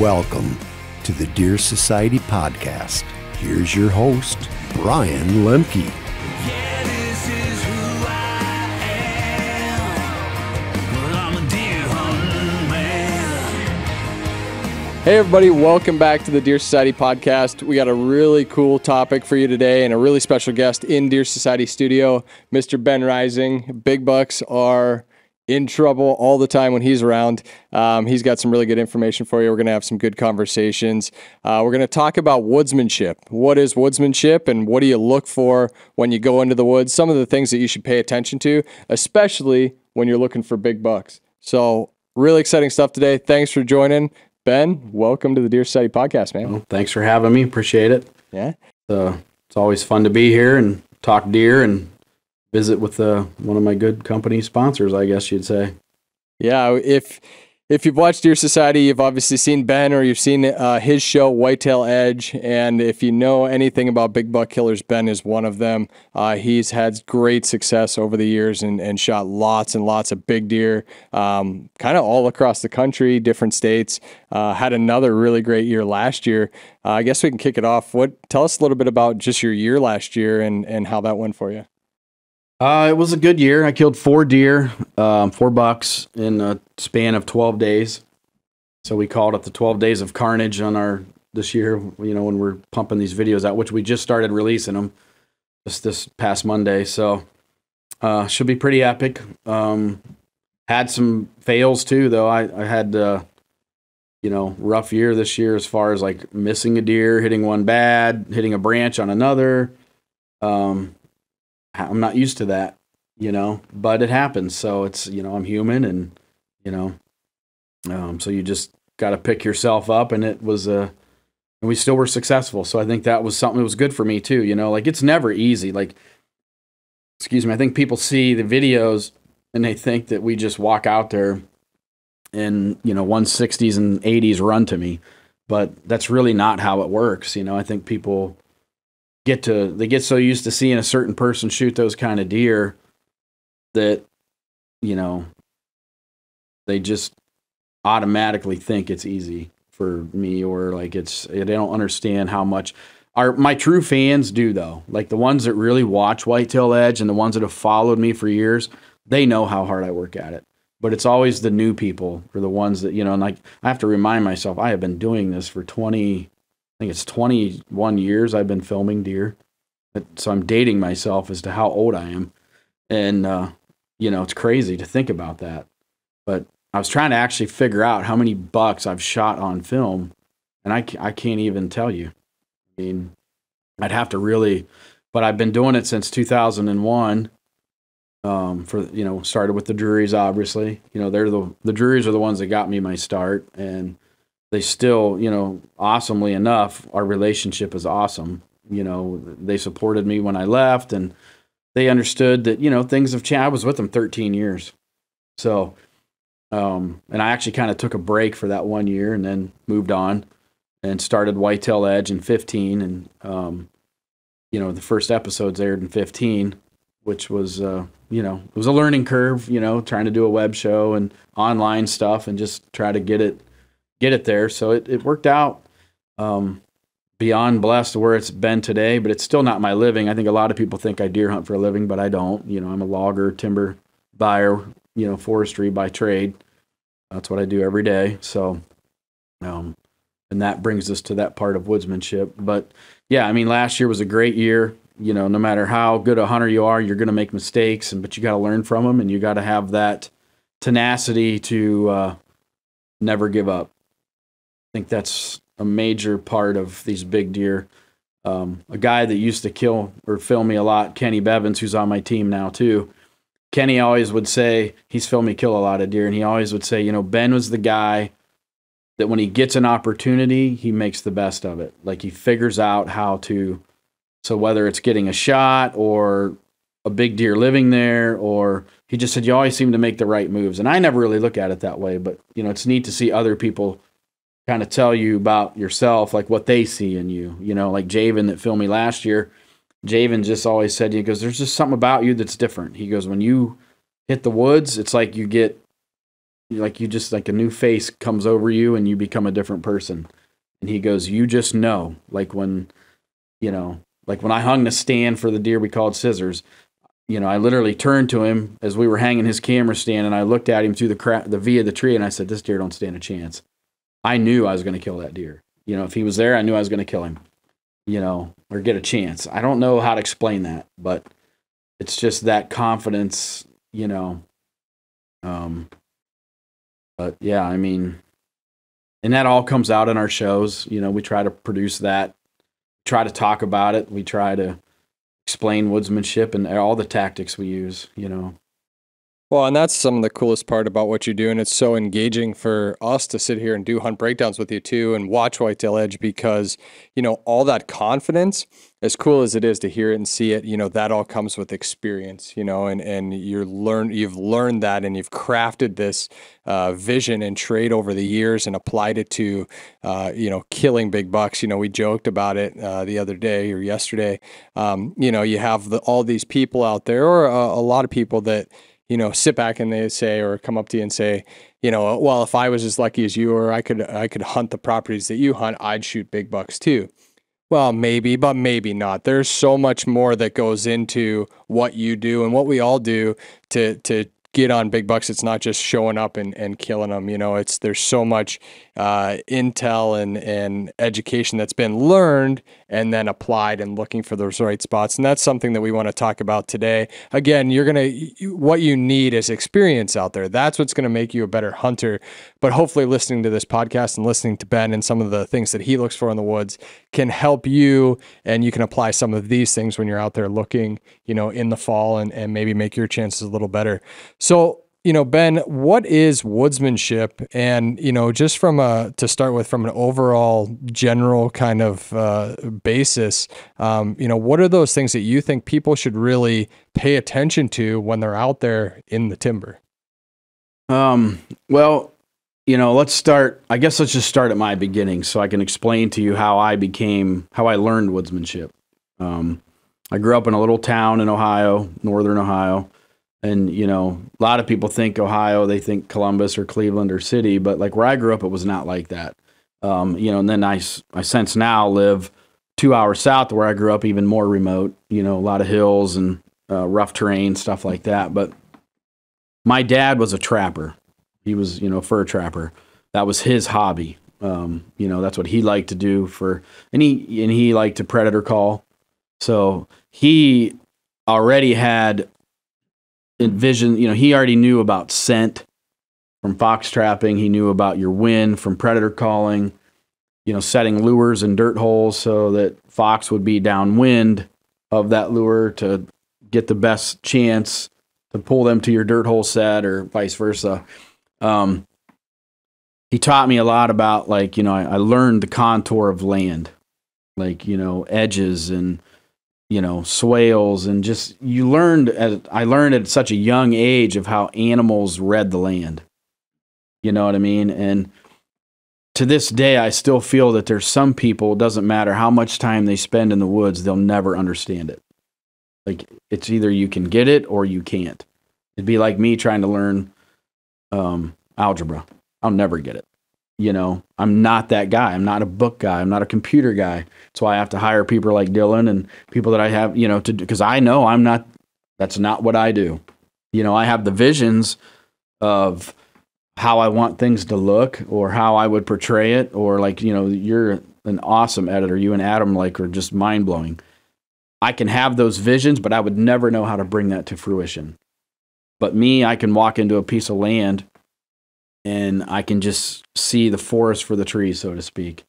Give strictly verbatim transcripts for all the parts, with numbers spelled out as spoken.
Welcome to the Deer Society Podcast. Here's your host, Brian Lemke. Yeah, this is who I am. Well, I'm a deer hunting man. Hey everybody, welcome back to the Deer Society Podcast. We got a really cool topic for you today and a really special guest in Deer Society Studio, Mister Ben Rising. Big bucks are in trouble all the time when he's around. Um, he's got some really good information for you. We're going to have some good conversations. Uh, we're going to talk about woodsmanship. What is woodsmanship and what do you look for when you go into the woods? Some of the things that you should pay attention to, especially when you're looking for big bucks. So really exciting stuff today. Thanks for joining. Ben, welcome to the Deer Society Podcast, man. Well, thanks for having me. Appreciate it. Yeah. So it's always fun to be here and talk deer and visit with uh, one of my good company sponsors, I guess you'd say. Yeah, if if you've watched Deer Society, you've obviously seen Ben or you've seen uh, his show, Whitetail Edge, and if you know anything about Big Buck Killers, Ben is one of them. Uh, he's had great success over the years and, and shot lots and lots of big deer, um, kind of all across the country, different states. Uh, had another really great year last year. Uh, I guess we can kick it off. What? Tell us a little bit about just your year last year and, and how that went for you. Uh, it was a good year. I killed four deer, um, four bucks in a span of twelve days. So we called it the twelve days of carnage on our, this year, you know, when we're pumping these videos out, which we just started releasing them just this past Monday. So, uh, should be pretty epic. Um, had some fails too, though. I, I had, uh, you know, rough year this year as far as like missing a deer, hitting one bad, hitting a branch on another, um, I'm not used to that, you know, but it happens. So it's, you know, I'm human and, you know, um, so you just got to pick yourself up, and it was a, uh, and we still were successful. So I think that was something that was good for me too. You know, like it's never easy. Like, excuse me. I think people see the videos and they think that we just walk out there and, you know, one sixties and eighties run to me, but that's really not how it works. You know, I think people get to, they get so used to seeing a certain person shoot those kind of deer that, you know, they just automatically think it's easy for me, or like it's, they don't understand how much our, my true fans do though. Like the ones that really watch Whitetail Edge and the ones that have followed me for years, they know how hard I work at it, but it's always the new people or the ones that, you know, and like, I have to remind myself, I have been doing this for twenty I think it's twenty-one years I've been filming deer. So I'm dating myself as to how old I am. And, uh, you know, it's crazy to think about that. But I was trying to actually figure out how many bucks I've shot on film. And I, I can't even tell you. I mean, I'd have to really, but I've been doing it since two thousand one. Um, for, you know, started with the Drurys, obviously. You know, they're the, the Drurys are the ones that got me my start. And they still, you know, awesomely enough, our relationship is awesome. You know, they supported me when I left, and they understood that, you know, things have changed. I was with them thirteen years. So, um, and I actually kind of took a break for that one year and then moved on and started Whitetail Edge in fifteen. And, um, you know, the first episodes aired in fifteen, which was, uh, you know, it was a learning curve, you know, trying to do a web show and online stuff and just try to get it. Get it there. So it, it worked out, um, beyond blessed where it's been today, but it's still not my living. I think a lot of people think I deer hunt for a living, but I don't. You know, I'm a logger, timber buyer, you know, forestry by trade. That's what I do every day. So, um, and that brings us to that part of woodsmanship. But yeah, I mean, last year was a great year. You know, no matter how good a hunter you are, you're going to make mistakes, and, but you got to learn from them, and you got to have that tenacity to, uh, never give up. I think that's a major part of these big deer. Um, a guy that used to kill or film me a lot, Kenny Bevins, who's on my team now too. Kenny always would say, he's filmed me kill a lot of deer, and he always would say, you know, Ben was the guy that when he gets an opportunity, he makes the best of it. Like he figures out how to, so whether it's getting a shot or a big deer living there, or he just said, you always seem to make the right moves. And I never really look at it that way, but you know, it's neat to see other people kind of tell you about yourself, like what they see in you, you know, like Javin that filmed me last year. Javin just always said, he goes, there's just something about you that's different. He goes, when you hit the woods, it's like you get like you just like a new face comes over you and you become a different person. And he goes, you just know, like when, you know, like when I hung the stand for the deer we called Scissors, you know, I literally turned to him as we were hanging his camera stand and I looked at him through the crack, the V of the tree, and I said, this deer don't stand a chance. I knew I was going to kill that deer. You know, if he was there, I knew I was going to kill him, you know, or get a chance. I don't know how to explain that, but it's just that confidence, you know. Um, but yeah, I mean, and that all comes out in our shows. You know, we try to produce that, try to talk about it. We try to explain woodsmanship and all the tactics we use, you know. Well, and that's some of the coolest part about what you do, and it's so engaging for us to sit here and do hunt breakdowns with you too and watch Whitetail Edge, because, you know, all that confidence, as cool as it is to hear it and see it, you know, that all comes with experience, you know, and, and you're learn, you've learned that, and you've crafted this uh, vision and trade over the years and applied it to, uh, you know, killing big bucks. You know, we joked about it uh, the other day or yesterday. Um, you know, you have the, all these people out there, or a, a lot of people that, you know, sit back and they say, or come up to you and say, you know, well, if I was as lucky as you, or I could, I could hunt the properties that you hunt, I'd shoot big bucks too. Well, maybe, but maybe not. There's so much more that goes into what you do and what we all do to, to get on big bucks. It's not just showing up and, and killing them. You know, it's, there's so much uh, intel and, and education that's been learned and then applied and looking for those right spots. And that's something that we want to talk about today. Again, you're going to, what you need is experience out there. That's what's going to make you a better hunter. But hopefully listening to this podcast and listening to Ben and some of the things that he looks for in the woods can help you, and you can apply some of these things when you're out there looking, you know, in the fall, and, and maybe make your chances a little better. So, you know, Ben, what is woodsmanship? And, you know, just from a, to start with, from an overall general kind of uh, basis, um, you know, what are those things that you think people should really pay attention to when they're out there in the timber? Um, well, you know, let's start, I guess let's just start at my beginning so I can explain to you how I became, how I learned woodsmanship. Um, I grew up in a little town in Ohio, northern Ohio. And, you know, a lot of people think Ohio, they think Columbus or Cleveland or city, but like where I grew up, it was not like that. Um, you know, and then I, I since now live two hours south of where I grew up, even more remote, you know, a lot of hills and uh, rough terrain, stuff like that. But my dad was a trapper. He was, you know, a fur trapper. That was his hobby. Um, you know, that's what he liked to do for, and he, and he liked to predator call. So he already had envisioned, you know, he already knew about scent from fox trapping. He knew about your wind from predator calling, you know, setting lures in dirt holes so that fox would be downwind of that lure to get the best chance to pull them to your dirt hole set, or vice versa. Um, he taught me a lot about, like, you know, I, I learned the contour of land, like, you know, edges and, you know, swales, and just, you learned, as I learned at such a young age, of how animals read the land. You know what I mean? And to this day, I still feel that there's some people, it doesn't matter how much time they spend in the woods, they'll never understand it. Like, it's either you can get it or you can't. It'd be like me trying to learn um, algebra. I'll never get it. You know, I'm not that guy. I'm not a book guy. I'm not a computer guy. That's why I have to hire people like Dylan and people that I have, you know, to do, because I know I'm not, that's not what I do. You know, I have the visions of how I want things to look, or how I would portray it, or like, you know, you're an awesome editor. You and Adam, like, are just mind blowing. I can have those visions, but I would never know how to bring that to fruition. But me, I can walk into a piece of land and I can just see the forest for the trees, so to speak.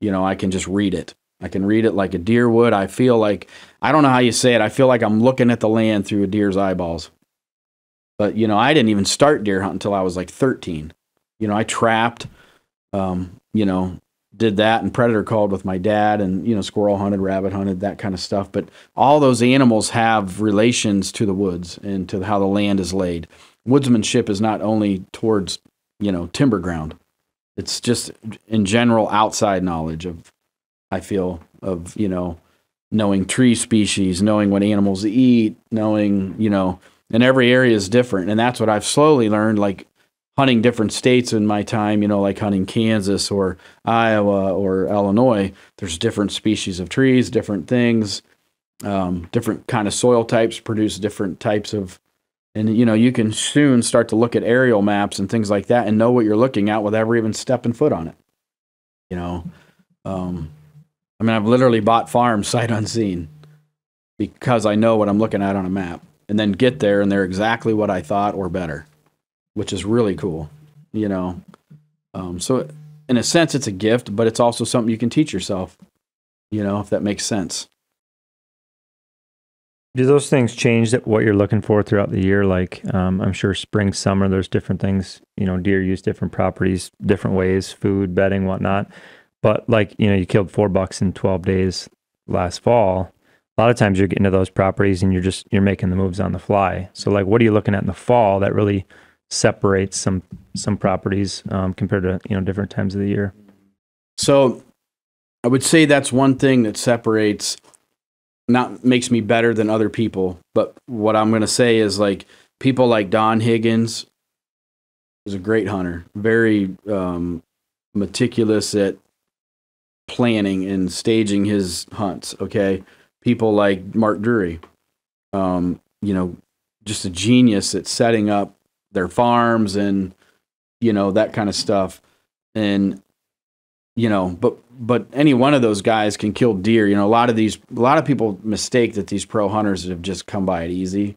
You know, I can just read it. I can read it like a deer would. I feel like, I don't know how you say it, I feel like I'm looking at the land through a deer's eyeballs. But, you know, I didn't even start deer hunting until I was like thirteen. You know, I trapped, um, you know, did that and predator called with my dad, and, you know, squirrel hunted, rabbit hunted, that kind of stuff. But all those animals have relations to the woods and to how the land is laid. Woodsmanship is not only towards, you know, timber ground. It's just in general outside knowledge of, I feel, of, you know, knowing tree species, knowing what animals eat, knowing, you know, and every area is different. And that's what I've slowly learned. Like hunting different states in my time, you know, like hunting Kansas or Iowa or Illinois, there's different species of trees, different things, um, different kind of soil types produce different types of, and, you know, you can soon start to look at aerial maps and things like that and know what you're looking at without ever even stepping foot on it. You know, um, I mean, I've literally bought farms sight unseen because I know what I'm looking at on a map and then get there and they're exactly what I thought or better, which is really cool, you know. Um, so in a sense, it's a gift, but it's also something you can teach yourself, you know, if that makes sense. Do those things change that what you're looking for throughout the year? Like, um, I'm sure spring, summer, there's different things, you know, deer use different properties, different ways, food, bedding, whatnot. But like, you know, you killed four bucks in twelve days last fall. A lot of times you're getting to those properties and you're just, you're making the moves on the fly. So like, what are you looking at in the fall that really separates some some properties um, compared to, you know, different times of the year? So I would say that's one thing that separates, not makes me better than other people, but what I'm going to say is, like, people like Don Higgins is a great hunter, very um, meticulous at planning and staging his hunts, okay? People like Mark Drury, um, you know, just a genius at setting up their farms and, you know, that kind of stuff. And, you know, but but any one of those guys can kill deer. You know, a lot of these, a lot of people mistake that these pro hunters have just come by it easy.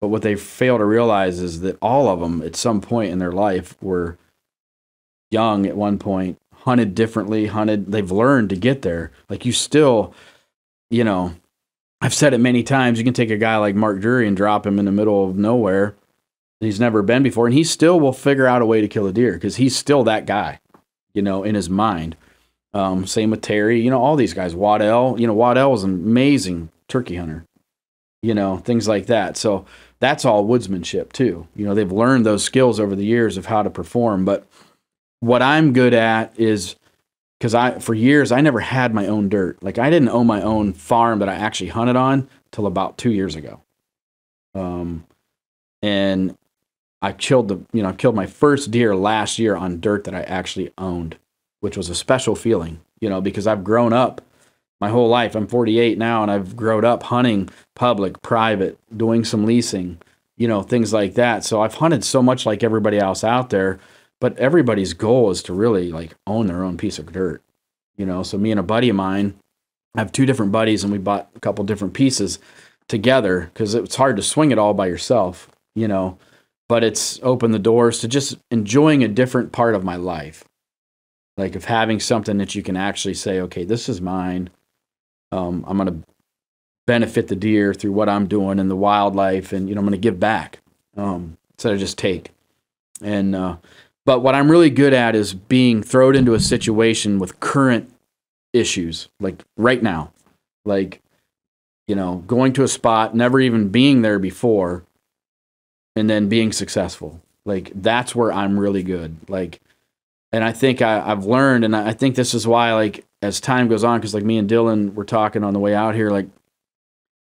But what they fail to realize is that all of them at some point in their life were young at one point, hunted differently, hunted, they've learned to get there. Like, you still, you know, I've said it many times, you can take a guy like Mark Drury and drop him in the middle of nowhere he's never been before, and he still will figure out a way to kill a deer because he's still that guy, you know, in his mind. Um, same with Terry, you know, all these guys. Waddell, you know, Waddell is an amazing turkey hunter, you know, things like that. So that's all woodsmanship too. You know, they've learned those skills over the years of how to perform. But what I'm good at is, because I, for years, I never had my own dirt. Like, I didn't own my own farm that I actually hunted on till about two years ago. Um, and I killed the, you know, I killed my first deer last year on dirt that I actually owned, which was a special feeling, you know, because I've grown up my whole life. I'm forty-eight now, and I've grown up hunting public, private, doing some leasing, you know, things like that. So I've hunted so much like everybody else out there, but everybody's goal is to really, like, own their own piece of dirt, you know? So me and a buddy of mine, I have two different buddies, and we bought a couple different pieces together because it's hard to swing it all by yourself, you know? But it's opened the doors to just enjoying a different part of my life. Like, of having something that you can actually say, okay, this is mine. Um, I'm going to benefit the deer through what I'm doing and the wildlife. And, you know, I'm going to give back um, instead of just take. And, uh, but what I'm really good at is being thrown into a situation with current issues, like right now, like, you know, going to a spot, never even being there before, and then being successful. Like, that's where I'm really good. Like, and I think I, I've learned, and I think this is why, like, as time goes on, because, like, me and Dylan were talking on the way out here, like,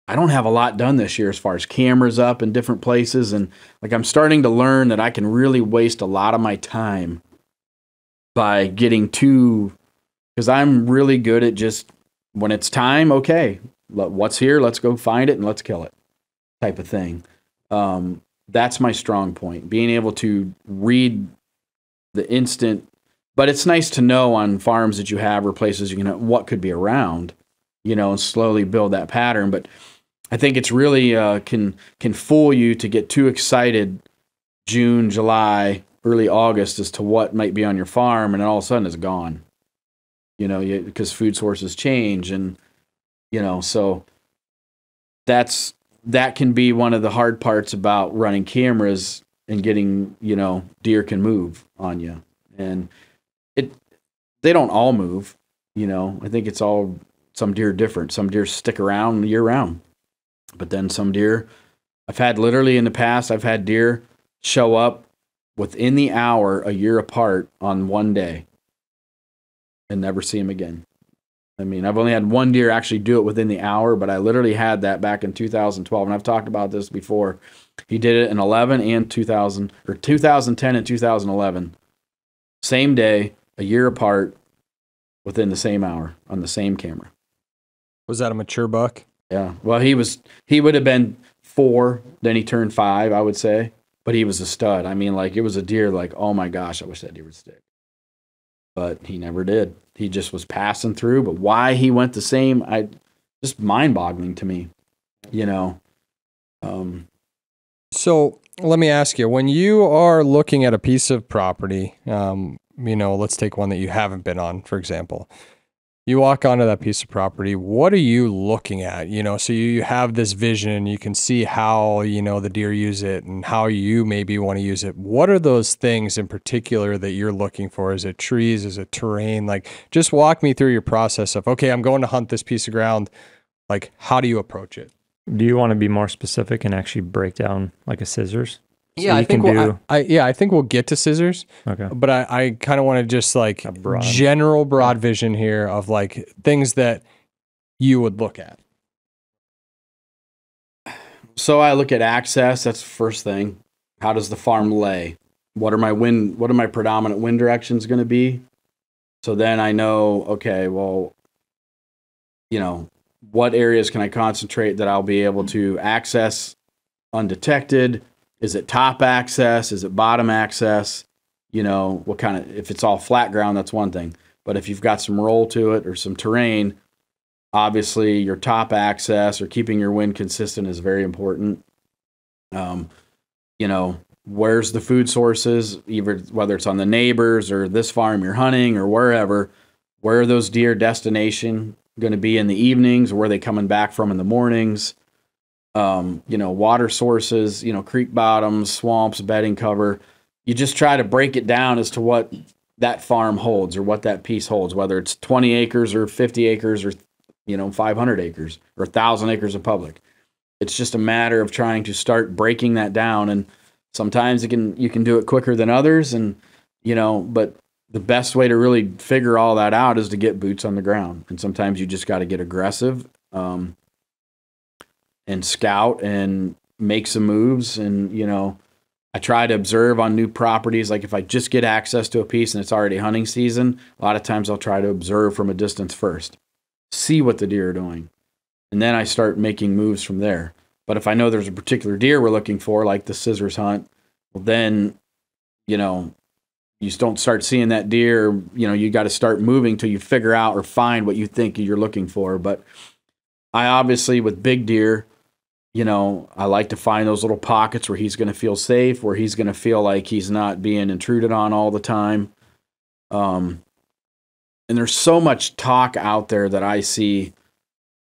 I don't have a lot done this year as far as cameras up in different places. And, like, I'm starting to learn that I can really waste a lot of my time by getting too, because I'm really good at just, when it's time, okay, what's here? Let's go find it and let's kill it, type of thing. Um, That's my strong point, being able to read the instant. But it's nice to know on farms that you have or places you can have what could be around, you know, and slowly build that pattern. But I think it's really uh, can can fool you to get too excited June, July, early August as to what might be on your farm, and then all of a sudden it's gone, you know, because food sources change. And, you know, so that's... that can be one of the hard parts about running cameras and getting, you know, deer can move on you. And it, they don't all move, you know. I think it's all, some deer different. Some deer stick around year round. But then some deer, I've had literally in the past, I've had deer show up within the hour a year apart on one day and never see them again. I mean, I've only had one deer actually do it within the hour, but I literally had that back in two thousand twelve, and I've talked about this before. He did it in eleven and two thousand, or two thousand ten and two thousand eleven. Same day, a year apart, within the same hour, on the same camera. Was that a mature buck? Yeah. Well, he was, he would have been four, then he turned five, I would say, but he was a stud. I mean, like, it was a deer like, oh my gosh, I wish that deer would stick. But he never did. He just was passing through, but why he went the same, I just mind-boggling to me, you know. Um, so let me ask you, when you are looking at a piece of property, um, you know, let's take one that you haven't been on, for example. You walk onto that piece of property, what are you looking at? You know, so you, you have this vision, you can see how, you know, the deer use it and how you maybe want to use it. What are those things in particular that you're looking for? Is it trees? Is it terrain? Like, just walk me through your process of, okay, I'm going to hunt this piece of ground. Like, how do you approach it? Do you want to be more specific and actually break down like a scissors? Yeah, so I think we'll, I, I, yeah, I think we'll get to scissors. Okay, but I, I kind of want to just like broad. general broad vision here of like things that you would look at. So I look at access. That's the first thing. How does the farm lay? What are my wind? What are my predominant wind directions going to be? So then I know. Okay, well, you know, what areas can I concentrate that I'll be able to access undetected? Is it top access? Is it bottom access? You know, what kind of, if it's all flat ground, that's one thing. But if you've got some roll to it or some terrain, obviously your top access or keeping your wind consistent is very important. Um, you know, where's the food sources, either whether it's on the neighbors or this farm you're hunting or wherever, where are those deer destination going to be in the evenings? Or where are they coming back from in the mornings? Um, you know, water sources, you know, creek bottoms, swamps, bedding cover. You just try to break it down as to what that farm holds or what that piece holds, whether it's twenty acres or fifty acres or, you know, five hundred acres or one thousand acres of public. It's just a matter of trying to start breaking that down. And sometimes it can, you can do it quicker than others. And, you know, but the best way to really figure all that out is to get boots on the ground. And sometimes you just got to get aggressive. Um, and scout and make some moves. And, you know, I try to observe on new properties. Like if I just get access to a piece and it's already hunting season, a lot of times I'll try to observe from a distance first, see what the deer are doing. And then I start making moves from there. But if I know there's a particular deer we're looking for, like the scissors hunt, well then, you know, you just don't start seeing that deer. You know, you got to start moving till you figure out or find what you think you're looking for. But I obviously with big deer, you know, I like to find those little pockets where he's going to feel safe, where he's going to feel like he's not being intruded on all the time. Um, and there's so much talk out there that I see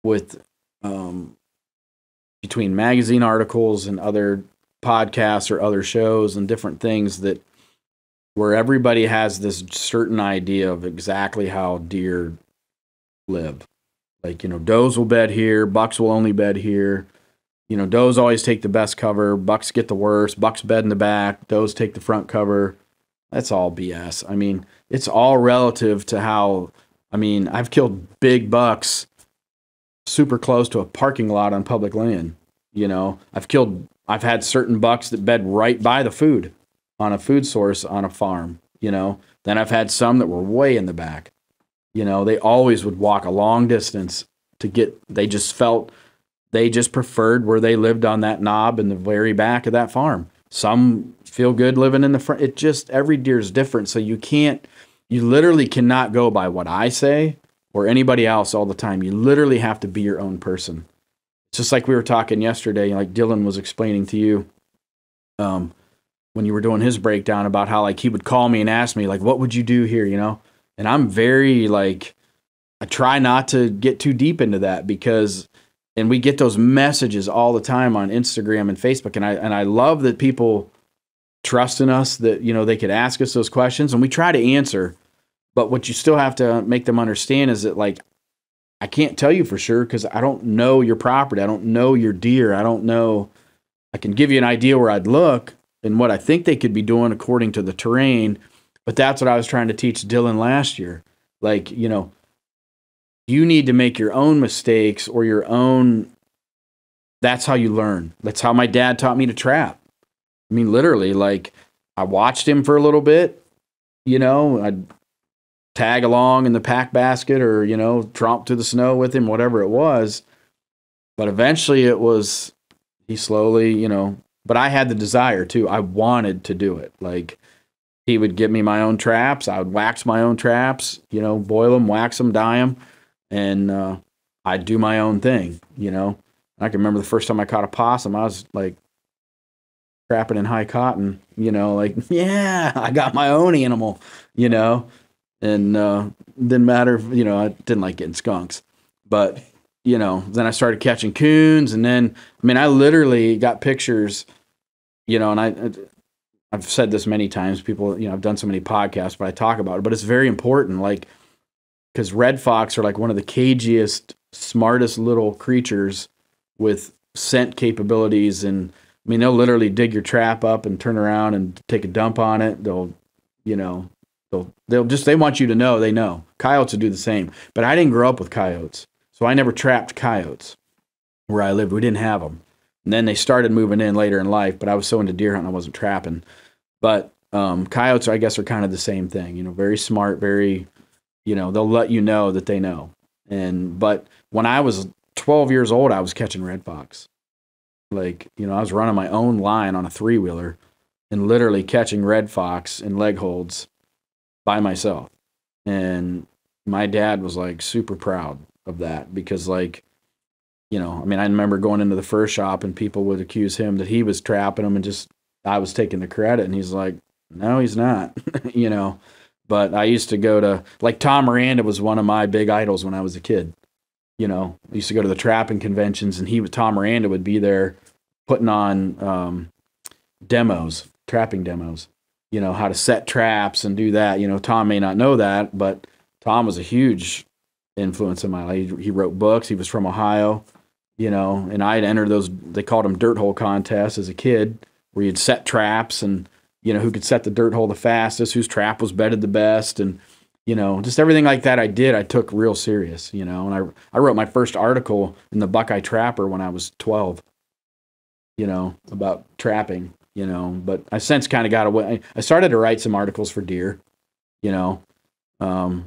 with um, between magazine articles and other podcasts or other shows and different things that where everybody has this certain idea of exactly how deer live. Like, you know, does will bed here, bucks will only bed here. You know, does always take the best cover. Bucks get the worst. Bucks bed in the back. Does take the front cover. That's all B S. I mean, it's all relative to how, I mean, I've killed big bucks super close to a parking lot on public land. You know, I've killed, I've had certain bucks that bed right by the food on a food source on a farm, you know. Then I've had some that were way in the back. You know, they always would walk a long distance to get, they just felt, they just preferred where they lived on that knob in the very back of that farm. Some feel good living in the front. It just, every deer's different. So you can't, you literally cannot go by what I say or anybody else all the time. You literally have to be your own person. Just like we were talking yesterday, like Dylan was explaining to you um, when you were doing his breakdown about how like he would call me and ask me like, what would you do here? You know? And I'm very like, I try not to get too deep into that because and we get those messages all the time on Instagram and Facebook. And I, and I love that people trust in us that, you know, they could ask us those questions and we try to answer, but what you still have to make them understand is that like, I can't tell you for sure, cause I don't know your property. I don't know your deer. I don't know. I can give you an idea where I'd look and what I think they could be doing according to the terrain. But that's what I was trying to teach Dylan last year. Like, you know, you need to make your own mistakes or your own. That's how you learn. That's how my dad taught me to trap. I mean, literally, like, I watched him for a little bit, you know, I'd tag along in the pack basket or, you know, tromp through the snow with him, whatever it was. But eventually it was, he slowly, you know, but I had the desire too. I wanted to do it. Like, he would give me my own traps. I would wax my own traps, you know, boil them, wax them, dye them. And uh, I'd do my own thing, you know. I can remember the first time I caught a possum, I was like trapping in high cotton, you know, like, yeah, I got my own animal, you know, and uh, didn't matter, you know, I didn't like getting skunks, but, you know, then I started catching coons, and then, I mean, I literally got pictures, you know, and I, I've said this many times, people, you know, I've done so many podcasts, but I talk about it, but it's very important, like, because red fox are like one of the cagiest, smartest little creatures with scent capabilities, and I mean, they'll literally dig your trap up and turn around and take a dump on it. They'll, you know, they'll they'll just they want you to know they know. Coyotes will do the same. But I didn't grow up with coyotes, so I never trapped coyotes where I lived. We didn't have them. And then they started moving in later in life. But I was so into deer hunting, I wasn't trapping. But um, coyotes, I guess, are kind of the same thing. You know, very smart, very, you know, they'll let you know that they know. And but when I was twelve years old, I was catching red fox. Like, you know, I was running my own line on a three-wheeler and literally catching red fox in leg holds by myself. And my dad was, like, super proud of that because, like, you know, I mean, I remember going into the fur shop and people would accuse him that he was trapping them and just I was taking the credit. And he's like, no, he's not, you know. But I used to go to, like, Tom Miranda was one of my big idols when I was a kid. You know, I used to go to the trapping conventions, and he, Tom Miranda, would be there putting on um, demos, trapping demos. You know, how to set traps and do that. You know, Tom may not know that, but Tom was a huge influence in my life. He, he wrote books. He was from Ohio. You know, and I'd enter those. They called them dirt hole contests as a kid, where you'd set traps, and you know who could set the dirt hole the fastest, whose trap was bedded the best, and you know, just everything like that I did, I took real serious, you know, and I, I wrote my first article in the Buckeye Trapper when I was twelve, you know, about trapping, you know, but I since kind of got away. I started to write some articles for deer, you know, um,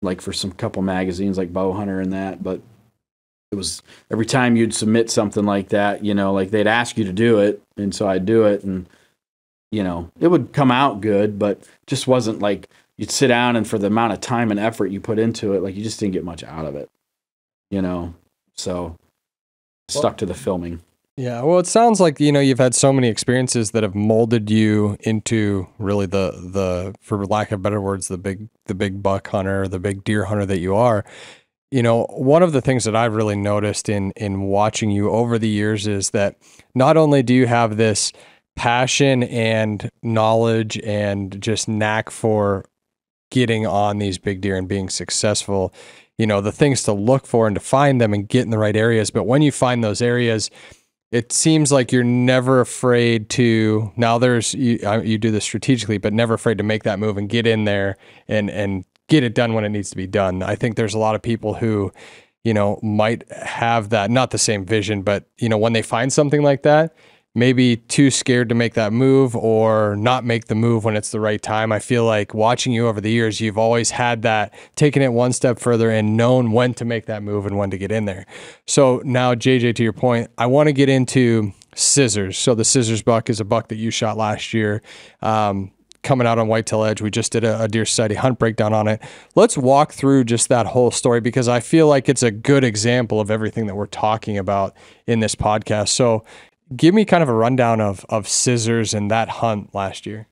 like for some couple magazines like Bow Hunter and that, but it was every time you'd submit something like that, you know, like they'd ask you to do it. And so I'd do it and, you know, it would come out good, but just wasn't like, you'd sit down and for the amount of time and effort you put into it, like you just didn't get much out of it, you know? So stuck well, to the filming. Yeah. Well, it sounds like, you know, you've had so many experiences that have molded you into really the, the, for lack of better words, the big, the big buck hunter, the big deer hunter that you are. You know, one of the things that I've really noticed in, in watching you over the years is that not only do you have this passion and knowledge and just knack for getting on these big deer and being successful, you know, the things to look for and to find them and get in the right areas. But when you find those areas, it seems like you're never afraid to, now there's, you, you do this strategically, but never afraid to make that move and get in there and, and get it done when it needs to be done. I think there's a lot of people who, you know, might have that, not the same vision, but you know, when they find something like that, maybe too scared to make that move or not make the move when it's the right time. I feel like watching you over the years, you've always had that, taken it one step further and known when to make that move and when to get in there. So now, J J, to your point, I want to get into Scissors. So the Scissors buck is a buck that you shot last year, um, coming out on Whitetail Edge. We just did a, a Deer Society hunt breakdown on it. Let's walk through just that whole story because I feel like it's a good example of everything that we're talking about in this podcast. So give me kind of a rundown of, of Scissors and that hunt last year.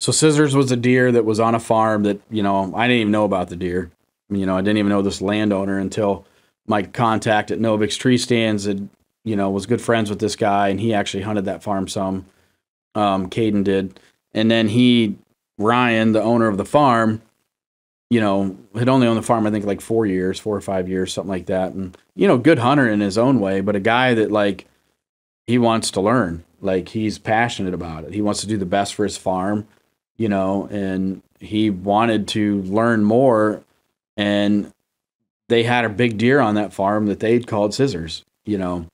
So Scissors was a deer that was on a farm that, you know, I didn't even know about the deer. You know, I didn't even know this landowner until my contact at Novix Tree Stands had, you know, was good friends with this guy, and he actually hunted that farm some. Um, Caden did. And then he, Ryan, the owner of the farm, you know, had only owned the farm, I think, like four years, four or five years, something like that. And, you know, good hunter in his own way, but a guy that, like, he wants to learn, like he's passionate about it. He wants to do the best for his farm, you know, and he wanted to learn more. And they had a big deer on that farm that they'd called Scissors, you know,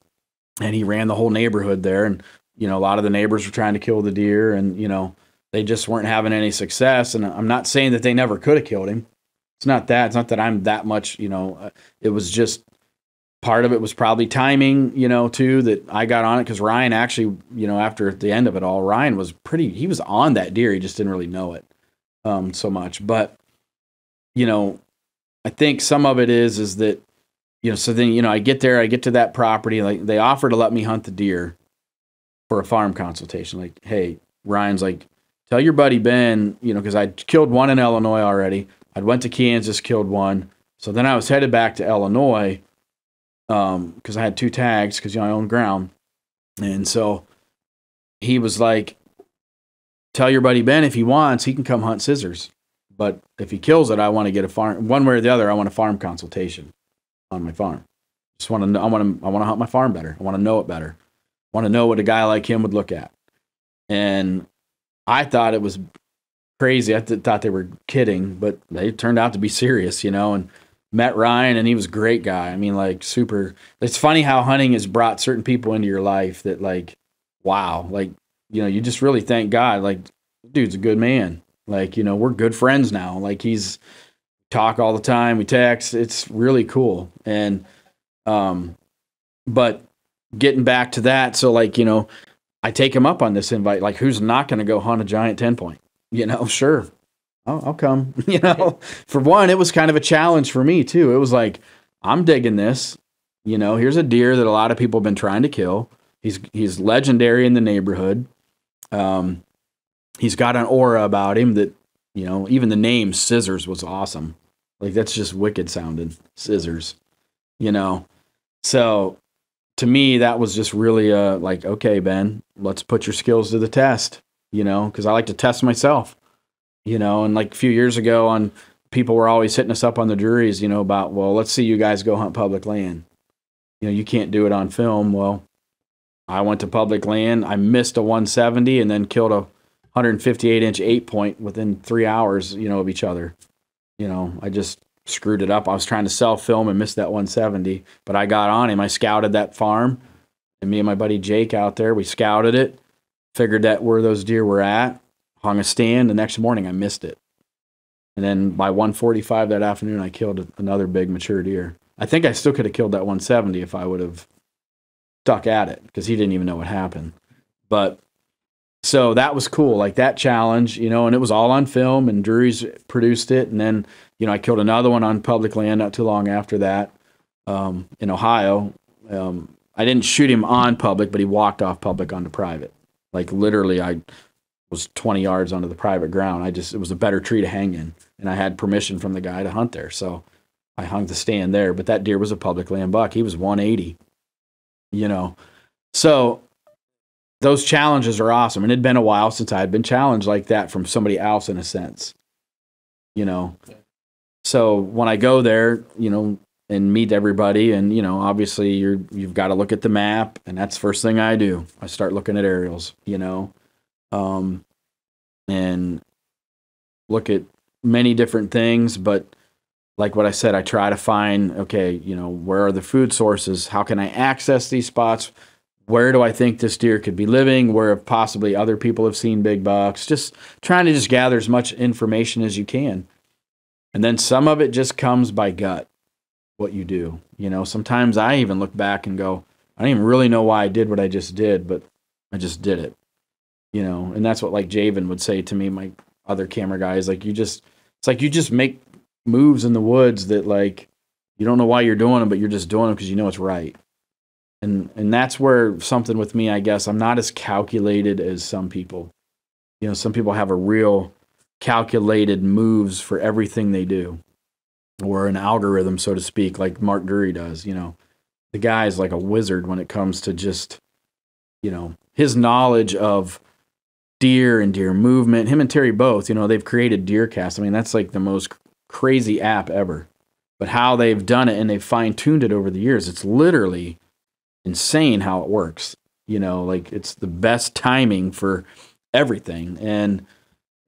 and he ran the whole neighborhood there. And, you know, a lot of the neighbors were trying to kill the deer, and, you know, they just weren't having any success. And I'm not saying that they never could have killed him. It's not that. It's not that I'm that much, you know, it was just part of it was probably timing, you know, too, that I got on it. Cause Ryan actually, you know, after the end of it all, Ryan was pretty, he was on that deer. He just didn't really know it um, so much, but you know, I think some of it is, is that, you know, so then, you know, I get there, I get to that property, like they offer to let me hunt the deer for a farm consultation. Like, hey, Ryan's like, tell your buddy Ben, you know, cause I killed one in Illinois already. I went to Kansas, killed one. So then I was headed back to Illinois um, because I had two tags because, you know, I own ground. And so he was like, tell your buddy Ben if he wants, he can come hunt Scissors. But if he kills it, I want to get a farm. One way or the other, I want a farm consultation on my farm. Just want to know, I want to, I want to hunt my farm better. I want to know it better. I want to know what a guy like him would look at. And I thought it was crazy. I th thought they were kidding, but they turned out to be serious, you know, and met Ryan, and he was a great guy. I mean, like, super. It's funny how hunting has brought certain people into your life that, like, wow, like, you know, you just really thank God, like, dude's a good man. Like, you know, we're good friends now. Like, he's talk all the time. We text. It's really cool. And, um, but getting back to that. So like, you know, I take him up on this invite, like, who's not going to go hunt a giant ten point? You know, sure, I'll, I'll come, you know. For one, it was kind of a challenge for me too. It was like, I'm digging this, you know, here's a deer that a lot of people have been trying to kill. He's, he's legendary in the neighborhood. Um, he's got an aura about him that, you know, even the name Scissors was awesome. Like, that's just wicked sounding, Scissors, you know? So to me, that was just really uh like, okay, Ben, let's put your skills to the test. You know, because I like to test myself, you know, and like a few years ago on people were always hitting us up on the Drurys, you know, about, well, let's see you guys go hunt public land. You know, you can't do it on film. Well, I went to public land. I missed a one seventy and then killed a one fifty-eight inch eight point within three hours, you know, of each other. You know, I just screwed it up. I was trying to sell film and missed that one seventy, but I got on him. I scouted that farm, and me and my buddy Jake out there, we scouted it. Figured that where those deer were at, hung a stand. The next morning I missed it. And then by one forty-five that afternoon, I killed another big mature deer. I think I still could have killed that one seventy if I would have stuck at it, because he didn't even know what happened. But so that was cool. Like, that challenge, you know, and it was all on film, and Drury's produced it. And then, you know, I killed another one on public land not too long after that um, in Ohio. Um, I didn't shoot him on public, but he walked off public onto private. Like, literally, I was twenty yards onto the private ground. I just, it was a better tree to hang in. And I had permission from the guy to hunt there. So I hung the stand there. But that deer was a public land buck. He was one eighty, you know. So those challenges are awesome. And it had been a while since I had been challenged like that from somebody else, in a sense, you know. Yeah. So when I go there, you know, and meet everybody, and, you know, obviously you're, you've got to look at the map, and that's the first thing I do. I start looking at aerials, you know, um, and look at many different things. But like what I said, I try to find, okay, you know, where are the food sources? How can I access these spots? Where do I think this deer could be living? Where possibly other people have seen big bucks? Just trying to just gather as much information as you can. And then some of it just comes by gut. What you do, you know, sometimes I even look back and go, I don't even really know why I did what I just did, but I just did it, you know. And that's what, like, Javin would say to me, my other camera guy, is like, you just, it's like, you just make moves in the woods that, like, you don't know why you're doing them, but you're just doing them because you know it's right. And, and that's where something with me, I guess, I'm not as calculated as some people, you know. Some people have a real calculated moves for everything they do, or an algorithm, so to speak, like Mark Drury does, you know. The guy's like a wizard when it comes to just, you know, his knowledge of deer and deer movement. Him and Terry both, you know, they've created DeerCast. I mean, that's like the most crazy app ever. But how they've done it, and they've fine-tuned it over the years, it's literally insane how it works. You know, like, it's the best timing for everything, and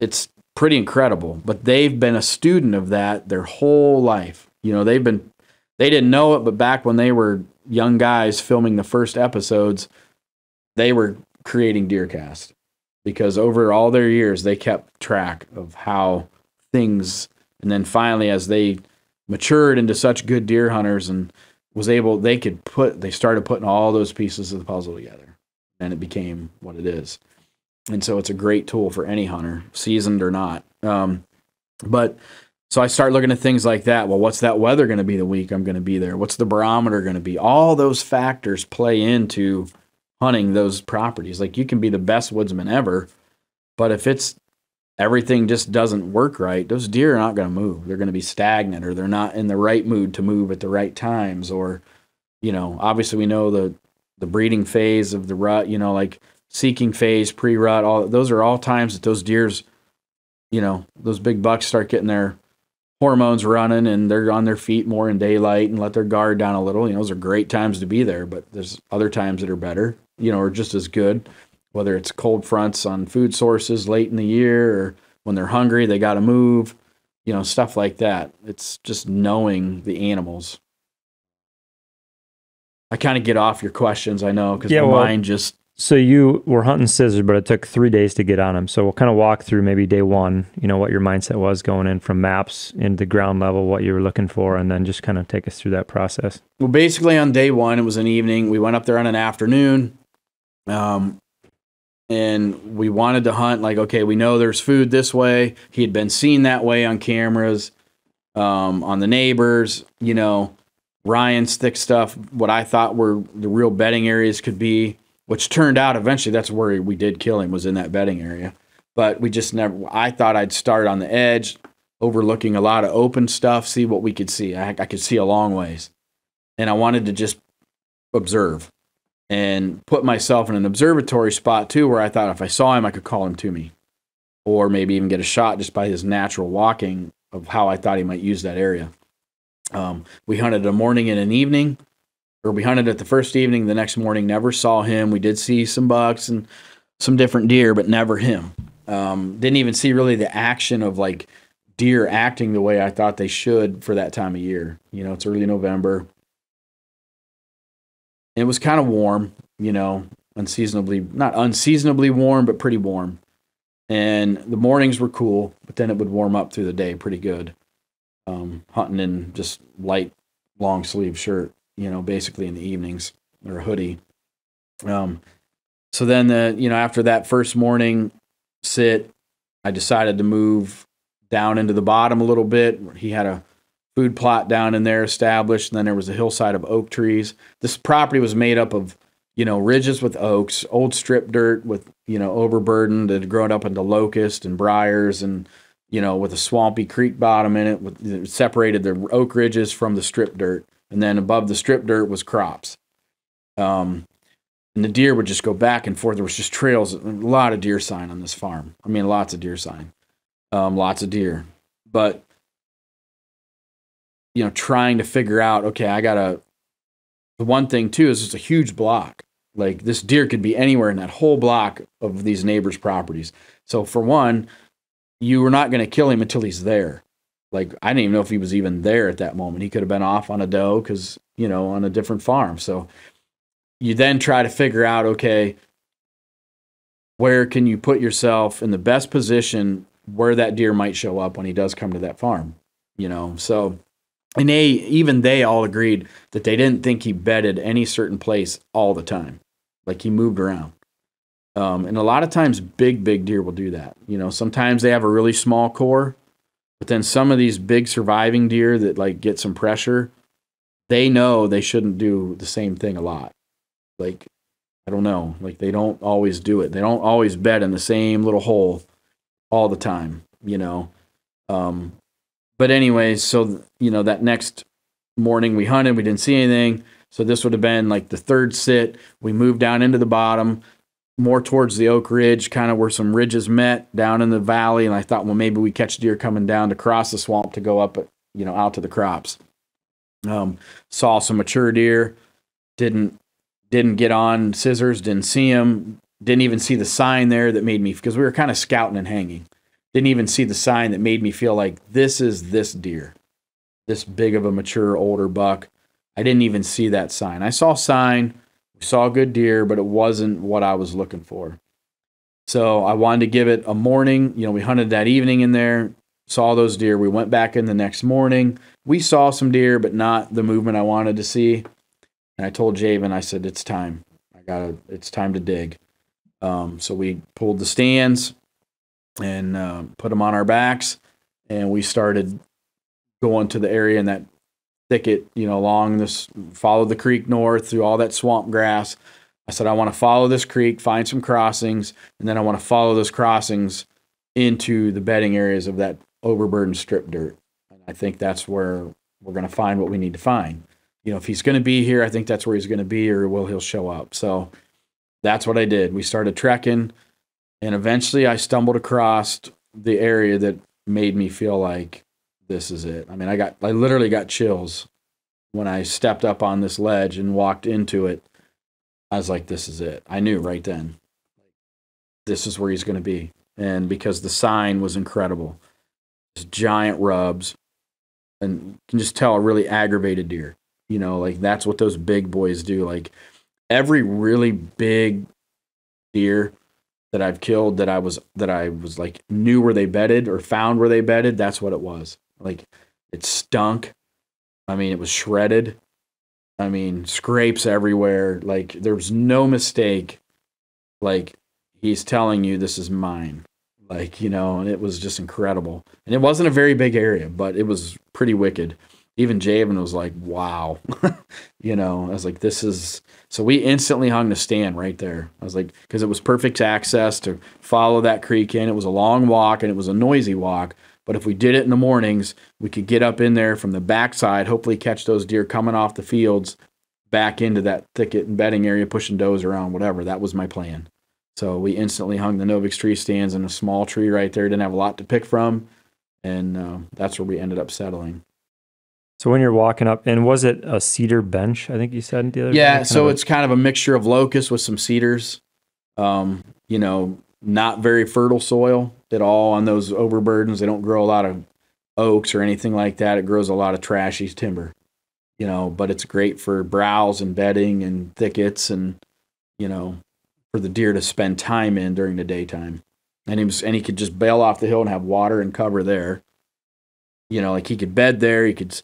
it's pretty incredible. But they've been a student of that their whole life. You know, they've been they didn't know it, but back when they were young guys filming the first episodes, they were creating DeerCast because over all their years, they kept track of how things, and then finally, as they matured into such good deer hunters and was able, they could put, they started putting all those pieces of the puzzle together, and it became what it is. And so it's a great tool for any hunter, seasoned or not. Um, but so I start looking at things like that. Well, what's that weather going to be the week I'm going to be there? What's the barometer going to be? All those factors play into hunting those properties. Like, you can be the best woodsman ever, but if it's everything just doesn't work right, those deer are not going to move. They're going to be stagnant, or they're not in the right mood to move at the right times. Or, you know, obviously we know the, the breeding phase of the rut, you know, like seeking phase, pre-rut, all those are all times that those deers, you know, those big bucks start getting their hormones running and they're on their feet more in daylight and let their guard down a little. You know, those are great times to be there, but there's other times that are better, you know, or just as good, whether it's cold fronts on food sources late in the year, or when they're hungry, they got to move, you know, stuff like that. It's just knowing the animals. I kind of get off your questions, I know, because yeah, my well, mind just... So you were hunting scissors, but it took three days to get on them. So we'll kind of walk through maybe day one, you know, what your mindset was going in from maps into ground level, what you were looking for, and then just kind of take us through that process. Well, basically on day one, it was an evening. We went up there on an afternoon. Um... And we wanted to hunt like, okay, we know there's food this way. He had been seen that way on cameras, um, on the neighbors, you know, Ryan's thick stuff, what I thought were the real bedding areas could be, which turned out eventually that's where we did kill him, was in that bedding area. But we just never, I thought I'd start on the edge, overlooking a lot of open stuff, see what we could see. I, I could see a long ways. And I wanted to just observe and put myself in an observatory spot too, where I thought if I saw him, I could call him to me, or maybe even get a shot just by his natural walking of how I thought he might use that area. Um, we hunted a morning and an evening, or we hunted at the first evening, the next morning, never saw him. We did see some bucks and some different deer, but never him. Um, didn't even see really the action of like deer acting the way I thought they should for that time of year. You know, it's early November. It was kind of warm, you know, unseasonably, not unseasonably warm, but pretty warm. And the mornings were cool, but then it would warm up through the day pretty good. Um, hunting in just light, long sleeve shirt, you know, basically in the evenings, or a hoodie. Um, so then, the, you know, after that first morning sit, I decided to move down into the bottom a little bit. He had a food plot down in there established, and then there was a hillside of oak trees. This property was made up of, you know, ridges with oaks, old strip dirt with, you know, overburdened and grown up into locust and briars, and, you know, with a swampy creek bottom in it, with, it separated the oak ridges from the strip dirt. And then above the strip dirt was crops. Um, and the deer would just go back and forth. There was just trails, a lot of deer sign on this farm. I mean, lots of deer sign, um, lots of deer. But you know, trying to figure out, okay, I gotta, the one thing too is it's a huge block. Like, this deer could be anywhere in that whole block of these neighbors' properties. So for one, you were not going to kill him until he's there. Like, I didn't even know if he was even there at that moment. He could have been off on a doe, because, you know, on a different farm. So you then try to figure out, okay, where can you put yourself in the best position where that deer might show up when he does come to that farm, you know? So, and they, even they all agreed that they didn't think he bedded any certain place all the time. Like, he moved around. Um, and a lot of times big, big deer will do that. You know, sometimes they have a really small core, but then some of these big surviving deer that like get some pressure, they know they shouldn't do the same thing a lot. Like, I don't know, like they don't always do it. They don't always bed in the same little hole all the time, you know? Um, But anyways, so, you know, that next morning we hunted, we didn't see anything. So this would have been like the third sit. We moved down into the bottom, more towards the Oak Ridge, kind of where some ridges met down in the valley. And I thought, well, maybe we catch deer coming down to cross the swamp to go up, you know, out to the crops. Um, saw some mature deer, didn't, didn't get on scissors, didn't see them, didn't even see the sign there that made me, because we were kind of scouting and hanging. Didn't even see the sign that made me feel like this is this deer. this big of a mature older buck, I didn't even see that sign. I saw sign, saw good deer, but it wasn't what I was looking for. So I wanted to give it a morning. You know, we hunted that evening in there, saw those deer. We went back in the next morning. We saw some deer, but not the movement I wanted to see. And I told Javin, I said, it's time. I gotta, it's time to dig. Um, so we pulled the stands and uh, put them on our backs, and we started going to the area in that thicket, you know, along this, follow the creek north through all that swamp grass. I said, I want to follow this creek, find some crossings, and then I want to follow those crossings into the bedding areas of that overburdened strip dirt. And I think that's where we're going to find what we need to find. You know, if he's going to be here, I think that's where he's going to be, or will he'll show up. So that's what I did. We started trekking, and eventually I stumbled across the area that made me feel like, this is it. I mean, I got, I literally got chills when I stepped up on this ledge and walked into it. I was like, this is it. I knew right then, this is where he's going to be. And because the sign was incredible, just giant rubs, and you can just tell a really aggravated deer, you know, like that's what those big boys do. Like every really big deer that I've killed that I was, that I was like knew where they bedded or found where they bedded, that's what it was. Like it stunk. I mean, it was shredded. I mean, scrapes everywhere. Like there's no mistake. Like he's telling you, this is mine. Like, you know, and it was just incredible. And it wasn't a very big area, but it was pretty wicked. Even Javin was like, wow. You know, I was like, this is, so we instantly hung the stand right there. I was like, because it was perfect access to follow that creek in. It was a long walk and it was a noisy walk. But if we did it in the mornings, we could get up in there from the backside, hopefully catch those deer coming off the fields back into that thicket and bedding area, pushing does around, whatever. That was my plan. So we instantly hung the Novix tree stands in a small tree right there. Didn't have a lot to pick from. And uh, that's where we ended up settling. So when you're walking up, and was it a cedar bench, I think you said the other day? Yeah, so it's kind of a mixture of locust with some cedars. Um, you know, not very fertile soil at all on those overburdens. They don't grow a lot of oaks or anything like that. It grows a lot of trashy timber, you know, but it's great for browse and bedding and thickets and, you know, for the deer to spend time in during the daytime. And he was, and he could just bail off the hill and have water and cover there. You know, like he could bed there. He could,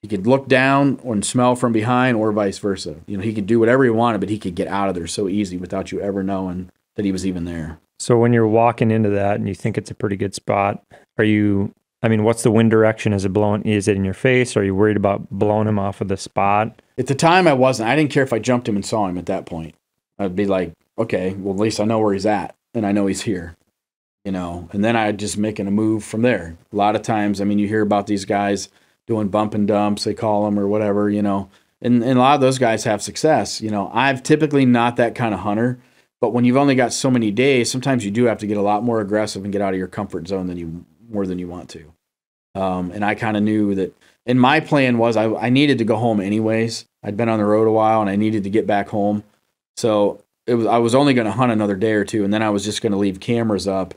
he could look down and smell from behind or vice versa. You know, he could do whatever he wanted, but he could get out of there so easy without you ever knowing that he was even there. So when you're walking into that and you think it's a pretty good spot, are you, I mean, what's the wind direction? Is it blowing, is it in your face? Are you worried about blowing him off of the spot? At the time I wasn't. I didn't care if I jumped him and saw him at that point. I'd be like, okay, well, at least I know where he's at and I know he's here, you know, and then I just making a move from there. A lot of times, I mean, you hear about these guys doing bump and dumps, they call them or whatever, you know, and, and a lot of those guys have success. You know, I've typically not that kind of hunter. But when you've only got so many days, sometimes you do have to get a lot more aggressive and get out of your comfort zone than you more than you want to. Um, and I kind of knew that. And my plan was I, I needed to go home anyways. I'd been on the road a while and I needed to get back home. So it was I was only going to hunt another day or two, and then I was just going to leave cameras up,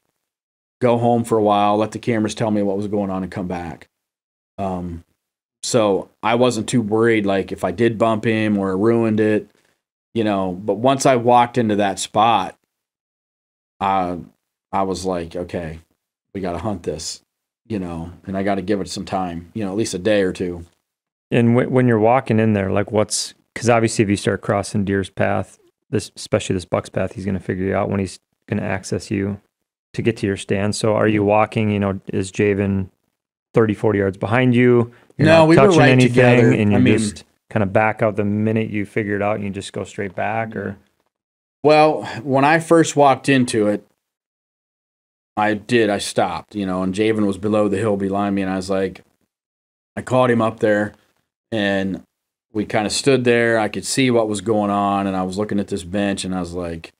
go home for a while, let the cameras tell me what was going on, and come back. Um, so I wasn't too worried, like if I did bump him or ruined it. You know, but once I walked into that spot, I, I was like, okay, we got to hunt this, you know, and I got to give it some time, you know, at least a day or two. And w when you're walking in there, like what's, because obviously if you start crossing deer's path, this, especially this buck's path, he's going to figure you out when he's going to access you to get to your stand. So are you walking, you know, is Javin thirty, forty yards behind you? You're no, not we touching were right anything, together. And you're I mean, just... kind of back out the minute you figure it out and you just go straight back? Or well, when I first walked into it, I did, I stopped, you know, and Javin was below the hill behind me, and I was like, I caught him up there and we kind of stood there. I could see what was going on, and I was looking at this bench, and I was like,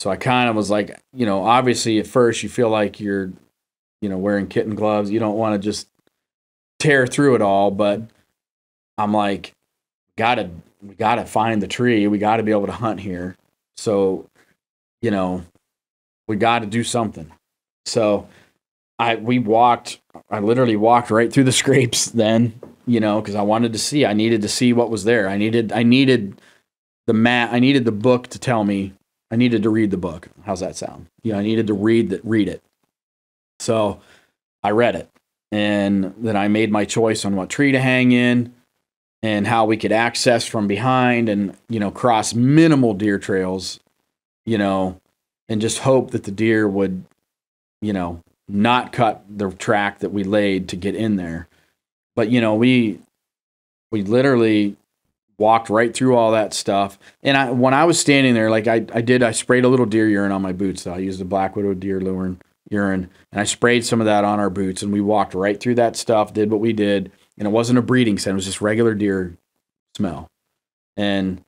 so I kind of was like, you know, obviously at first you feel like you're, you know, wearing kitten gloves. You don't want to just tear through it all, but I'm like, gotta we gotta find the tree, we gotta be able to hunt here, so you know we gotta do something. So I we walked I literally walked right through the scrapes then, you know, because I wanted to see. I needed to see what was there. I needed I needed the mat. I needed the book to tell me. I needed to read the book. How's that sound? You know, I needed to read that. Read it. So I read it, and then I made my choice on what tree to hang in, and how we could access from behind, and you know, cross minimal deer trails, you know, and just hope that the deer would, you know, not cut the track that we laid to get in there. But, you know, we, we literally walked right through all that stuff. And I, when I was standing there, like I, I did, I sprayed a little deer urine on my boots. So I used the Black Widow deer urine, urine, and I sprayed some of that on our boots, and we walked right through that stuff, did what we did. And it wasn't a breeding scent. It was just regular deer smell. And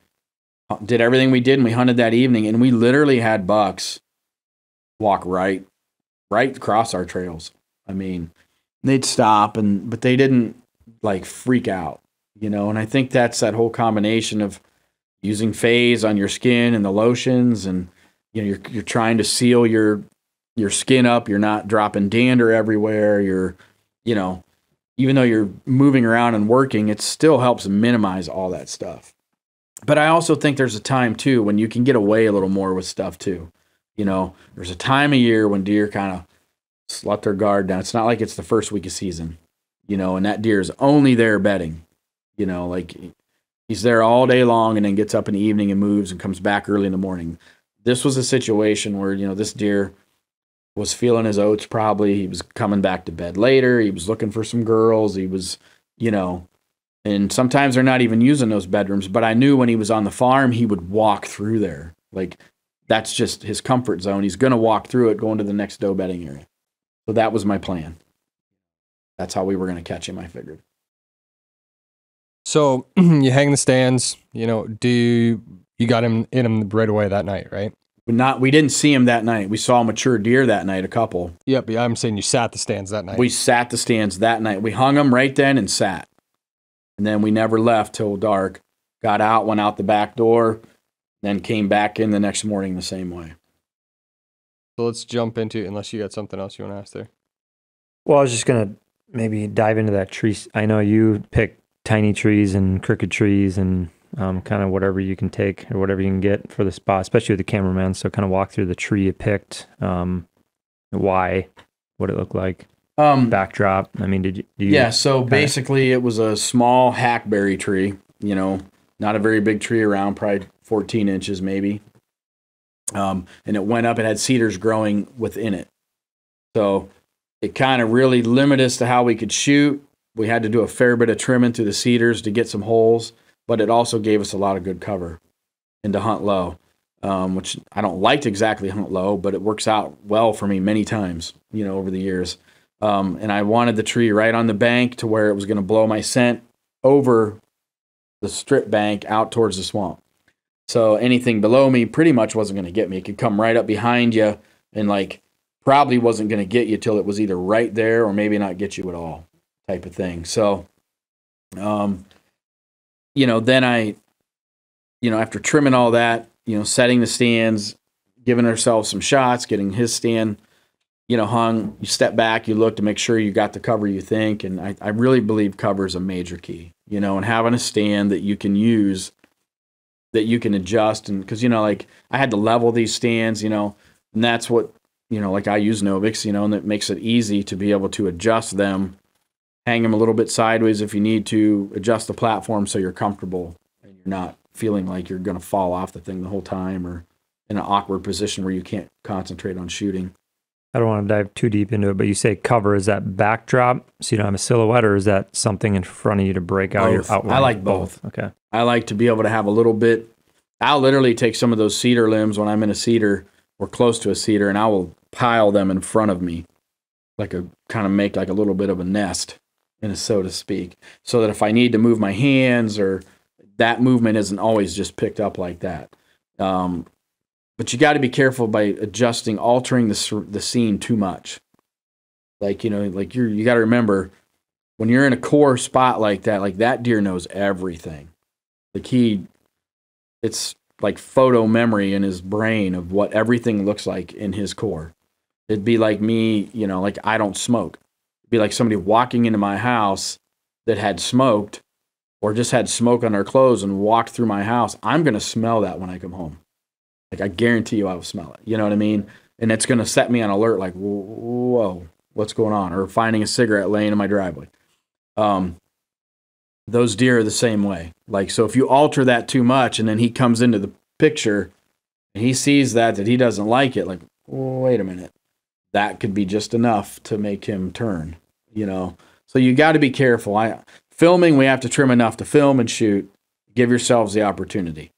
did everything we did, and we hunted that evening, and we literally had bucks walk right, right across our trails. I mean, they'd stop, and but they didn't like freak out, you know. And I think that's that whole combination of using Phase on your skin and the lotions, and you know, you're you're trying to seal your your skin up. You're not dropping dander everywhere. You're, you know, even though you're moving around and working, it still helps minimize all that stuff. But I also think there's a time too when you can get away a little more with stuff too. You know, there's a time of year when deer kind of slut their guard down. It's not like it's the first week of season, you know, and that deer is only there bedding, you know, like he's there all day long and then gets up in the evening and moves and comes back early in the morning. This was a situation where, you know, this deer was feeling his oats probably. He was coming back to bed later. He was looking for some girls. He was, you know, and sometimes they're not even using those bedrooms. But I knew when he was on the farm, he would walk through there. Like, that's just his comfort zone. He's going to walk through it, going to the next doe bedding area. So that was my plan. That's how we were going to catch him, I figured. So you hang the stands, you know, do you, you got him in him right away that night, right? We're not, we didn't see him that night. We saw a mature deer that night, a couple. Yep, yeah, I'm saying you sat the stands that night. We sat the stands that night. We hung them right then and sat. And then we never left till dark. Got out, went out the back door, then came back in the next morning the same way. So let's jump into, unless you got something else you want to ask there. Well, I was just going to maybe dive into that tree. I know you pick tiny trees and crooked trees and um, kind of whatever you can take or whatever you can get for the spot, especially with the cameraman. So kind of walk through the tree you picked, um, why, what it looked like. Um, backdrop. I mean, did you? Did you yeah. So basically, it was a small hackberry tree. You know, not a very big tree around, probably fourteen inches maybe. Um, and it went up. It had cedars growing within it, so it kind of really limited us to how we could shoot. We had to do a fair bit of trimming through the cedars to get some holes, but it also gave us a lot of good cover and to hunt low. Um, which I don't like to exactly hunt low, but it works out well for me many times. You know, over the years. Um, and I wanted the tree right on the bank to where it was going to blow my scent over the strip bank out towards the swamp. So anything below me pretty much wasn't going to get me. It could come right up behind you and like probably wasn't going to get you till it was either right there or maybe not get you at all type of thing. So, um, you know, then I, you know, after trimming all that, you know, setting the stands, giving ourselves some shots, getting his stand, you know, hung, you step back, you look to make sure you got the cover you think. And I, I really believe cover is a major key, you know, and having a stand that you can use, that you can adjust. And because, you know, like I had to level these stands, you know, and that's what, you know, like I use Novix, you know, and that makes it easy to be able to adjust them, hang them a little bit sideways if you need to, adjust the platform so you're comfortable and you're not feeling like you're going to fall off the thing the whole time or in an awkward position where you can't concentrate on shooting. I don't want to dive too deep into it, but you say cover. Is that backdrop so you don't have a silhouette, or is that something in front of you to break out both. Your outline? I like both. both. Okay. I like to be able to have a little bit. I'll literally take some of those cedar limbs when I'm in a cedar or close to a cedar, and I will pile them in front of me, like a kind of make like a little bit of a nest, in a, so to speak, so that if I need to move my hands or that movement isn't always just picked up like that. Um, But you got to be careful by adjusting, altering the the scene too much. Like, you know, like you're, you got to remember when you're in a core spot like that, like that deer knows everything. The key, it's like photo memory in his brain of what everything looks like in his core. It'd be like me, you know, like I don't smoke. It'd be like somebody walking into my house that had smoked or just had smoke on their clothes and walked through my house, I'm going to smell that when I come home. Like, I guarantee you I will smell it. You know what I mean? And it's going to set me on alert, like, whoa, what's going on? Or finding a cigarette laying in my driveway. Um, those deer are the same way. Like, so if you alter that too much and then he comes into the picture and he sees that, that he doesn't like it, like, wait a minute. That could be just enough to make him turn, you know? So you got to be careful. I filming, we have to trim enough to film and shoot. Give yourselves the opportunity.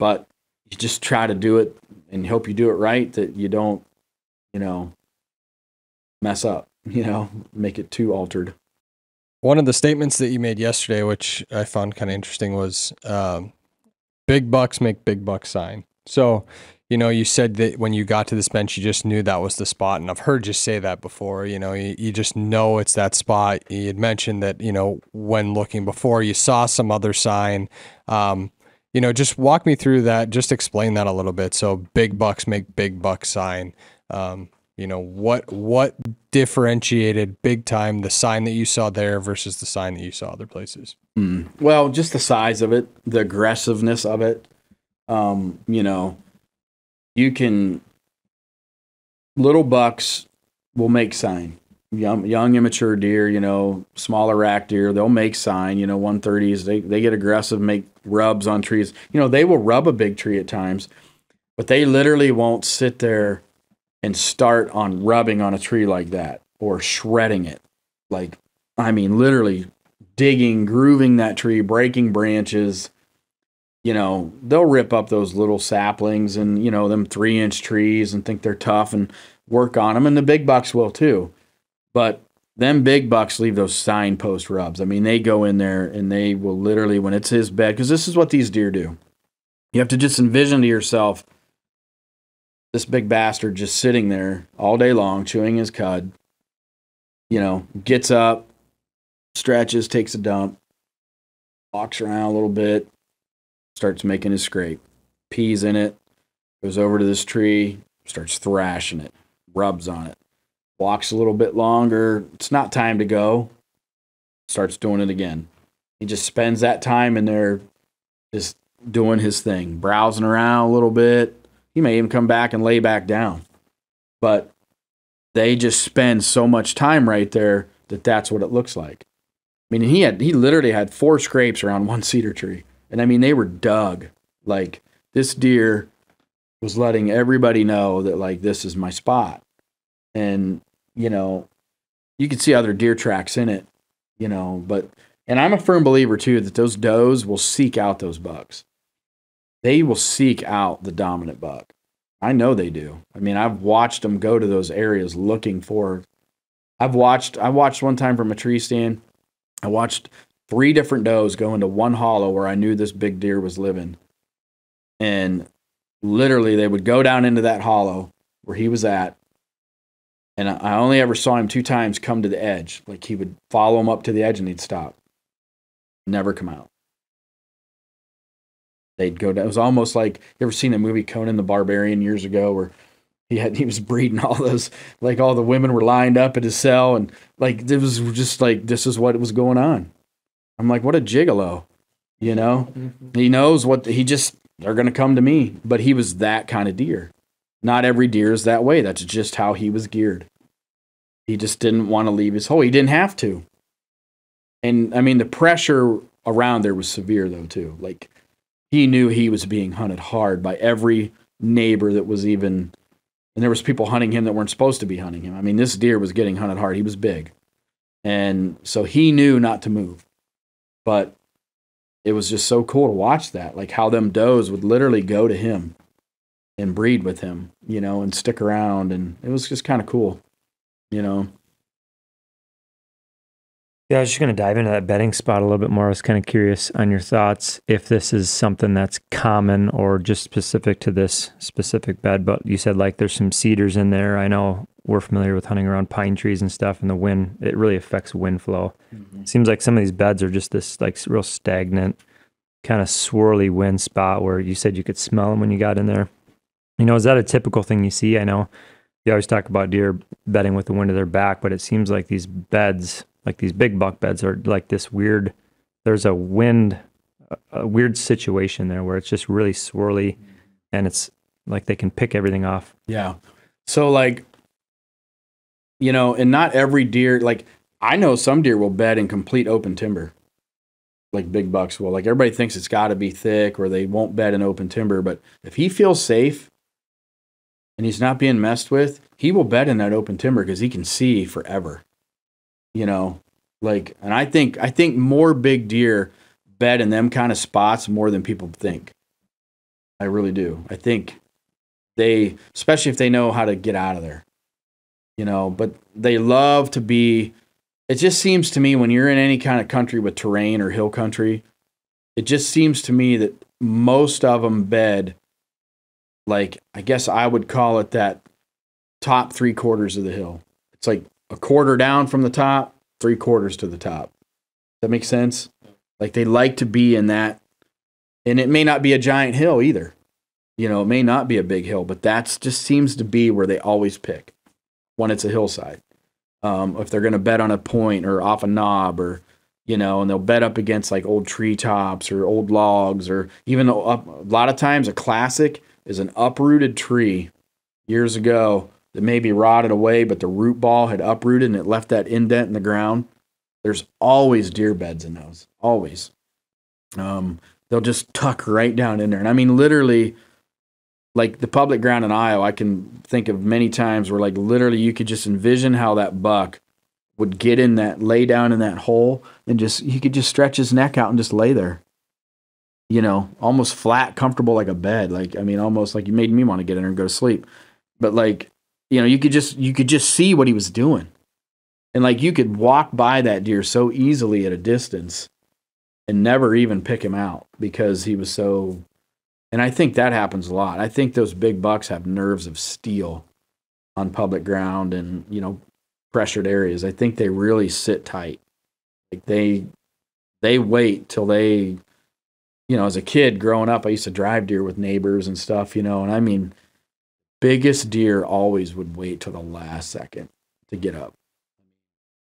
But you just try to do it and hope you do it right, that you don't, you know, mess up, you know, make it too altered. One of the statements that you made yesterday, which I found kind of interesting, was um, big bucks make big bucks sign. So, you know, you said that when you got to this bench, you just knew that was the spot. And I've heard you say that before, you know, you, you just know it's that spot. You had mentioned that, you know, when looking before, you saw some other sign. Um, you know, just walk me through that. Just explain that a little bit. So big bucks make big buck sign. Um, you know, what, what differentiated big time the sign that you saw there versus the sign that you saw other places? Mm. Well, just the size of it, the aggressiveness of it. Um, you know, you can, little bucks will make sign. Young, young immature deer, you know, smaller rack deer, they'll make sign, you know, one thirties, they, they get aggressive, make rubs on trees. You know, they will rub a big tree at times, but they literally won't sit there and start on rubbing on a tree like that or shredding it. Like, I mean, literally digging, grooving that tree, breaking branches. You know, they'll rip up those little saplings and, you know, them three inch trees and think they're tough and work on them. And the big bucks will too. But them big bucks leave those signpost rubs. I mean, they go in there and they will literally, when it's his bed, because this is what these deer do. You have to just envision to yourself this big bastard just sitting there all day long, chewing his cud, you know, gets up, stretches, takes a dump, walks around a little bit, starts making his scrape, pees in it, goes over to this tree, starts thrashing it, rubs on it, walks a little bit longer. It's not time to go. Starts doing it again. He just spends that time in there just doing his thing, browsing around a little bit. He may even come back and lay back down. But they just spend so much time right there that that's what it looks like. I mean, he had he literally had four scrapes around one cedar tree. And I mean, they were dug. Like, this deer was letting everybody know that, like, this is my spot. And, you know, you could see other deer tracks in it, you know, but, and I'm a firm believer too, that those does will seek out those bucks. They will seek out the dominant buck. I know they do. I mean, I've watched them go to those areas looking for, I've watched, I watched one time from a tree stand. I watched three different does go into one hollow where I knew this big deer was living. And literally they would go down into that hollow where he was at. And I only ever saw him two times come to the edge. Like, he would follow him up to the edge and he'd stop. Never come out. They'd go down. It was almost like, you ever seen the movie Conan the Barbarian years ago where he had, he was breeding all those, like, all the women were lined up at his cell. And like, it was just like, this is what was going on. I'm like, what a gigolo, you know? Mm-hmm. He knows what, he just, they're going to come to me. But he was that kind of deer. Not every deer is that way. That's just how he was geared. He just didn't want to leave his hole. He didn't have to. And, I mean, the pressure around there was severe, though, too. Like, he knew he was being hunted hard by every neighbor that was even, and there was people hunting him that weren't supposed to be hunting him. I mean, this deer was getting hunted hard. He was big. And so he knew not to move. But it was just so cool to watch that, like how them does would literally go to him and breed with him, you know, and stick around. And it was just kind of cool, you know. Yeah, I was just going to dive into that bedding spot a little bit more. I was kind of curious on your thoughts, if this is something that's common or just specific to this specific bed. But you said, like, there's some cedars in there. I know we're familiar with hunting around pine trees and stuff, and the wind, it really affects wind flow. Mm-hmm. Seems like some of these beds are just this like real stagnant, kind of swirly wind spot where you said you could smell them when you got in there. You know, is that a typical thing you see? I know you always talk about deer bedding with the wind to their back, but it seems like these beds, like these big buck beds are like this weird, there's a wind, a weird situation there where it's just really swirly and it's like they can pick everything off. Yeah. So like, you know, and not every deer, like I know some deer will bed in complete open timber. Like big bucks will. Like everybody thinks it's got to be thick or they won't bed in open timber. But if he feels safe and he's not being messed with, he will bed in that open timber because he can see forever. You know, like, and I think, I think more big deer bed in them kind of spots more than people think. I really do. I think they, especially if they know how to get out of there, you know, but they love to be, it just seems to me when you're in any kind of country with terrain or hill country, it just seems to me that most of them bed, like, I guess I would call it that top three quarters of the hill. It's like a quarter down from the top, three quarters to the top. That makes sense? Like they like to be in that, and it may not be a giant hill either. You know, it may not be a big hill, but that's just seems to be where they always pick when it's a hillside. Um, if they're going to bed on a point or off a knob or, you know, and they'll bed up against like old treetops or old logs or even up, a lot of times a classic is an uprooted tree years ago that maybe rotted away, but the root ball had uprooted and it left that indent in the ground. There's always deer beds in those, always. Um, they'll just tuck right down in there. And I mean, literally, like the public ground in Iowa, I can think of many times where like literally you could just envision how that buck would get in that, lay down in that hole and just, he could just stretch his neck out and just lay there, you know, almost flat, comfortable like a bed. Like, I mean, almost like you made me want to get in there and go to sleep. But like, you know, you could just, you could just see what he was doing. And like, you could walk by that deer so easily at a distance and never even pick him out because he was so, and I think that happens a lot. I think those big bucks have nerves of steel on public ground and, you know, pressured areas. I think they really sit tight. Like they, they wait till they, you know, as a kid growing up, I used to drive deer with neighbors and stuff, you know, and I mean, biggest deer always would wait till the last second to get up.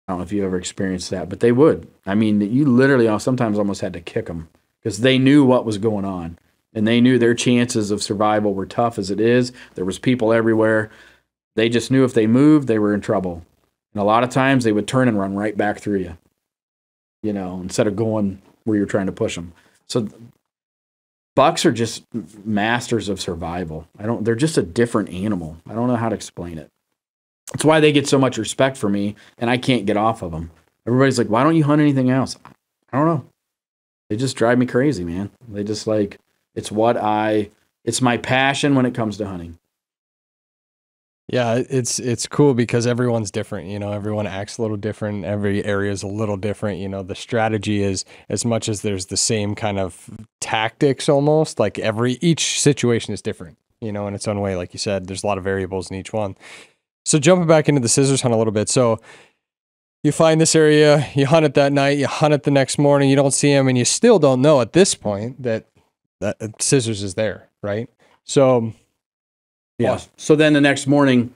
I don't know if you ever experienced that, but they would. I mean, you literally sometimes almost had to kick them because they knew what was going on. And they knew their chances of survival were tough as it is. There was people everywhere. They just knew if they moved, they were in trouble. And a lot of times they would turn and run right back through you, you know, instead of going where you're trying to push them. So bucks are just masters of survival. I don't, they're just a different animal. I don't know how to explain it. That's why they get so much respect for me and I can't get off of them. Everybody's like, why don't you hunt anything else? I don't know. They just drive me crazy, man. They just like, it's what I, it's my passion when it comes to hunting. Yeah, it's, it's cool because everyone's different, you know, everyone acts a little different. Every area is a little different. You know, the strategy is as much as there's the same kind of tactics almost like every, each situation is different, you know, in its own way. Like you said, there's a lot of variables in each one. So jumping back into the scissors hunt a little bit. So you find this area, you hunt it that night, you hunt it the next morning, you don't see him and you still don't know at this point that that scissors is there, right? So, yeah. Well, so then the next morning,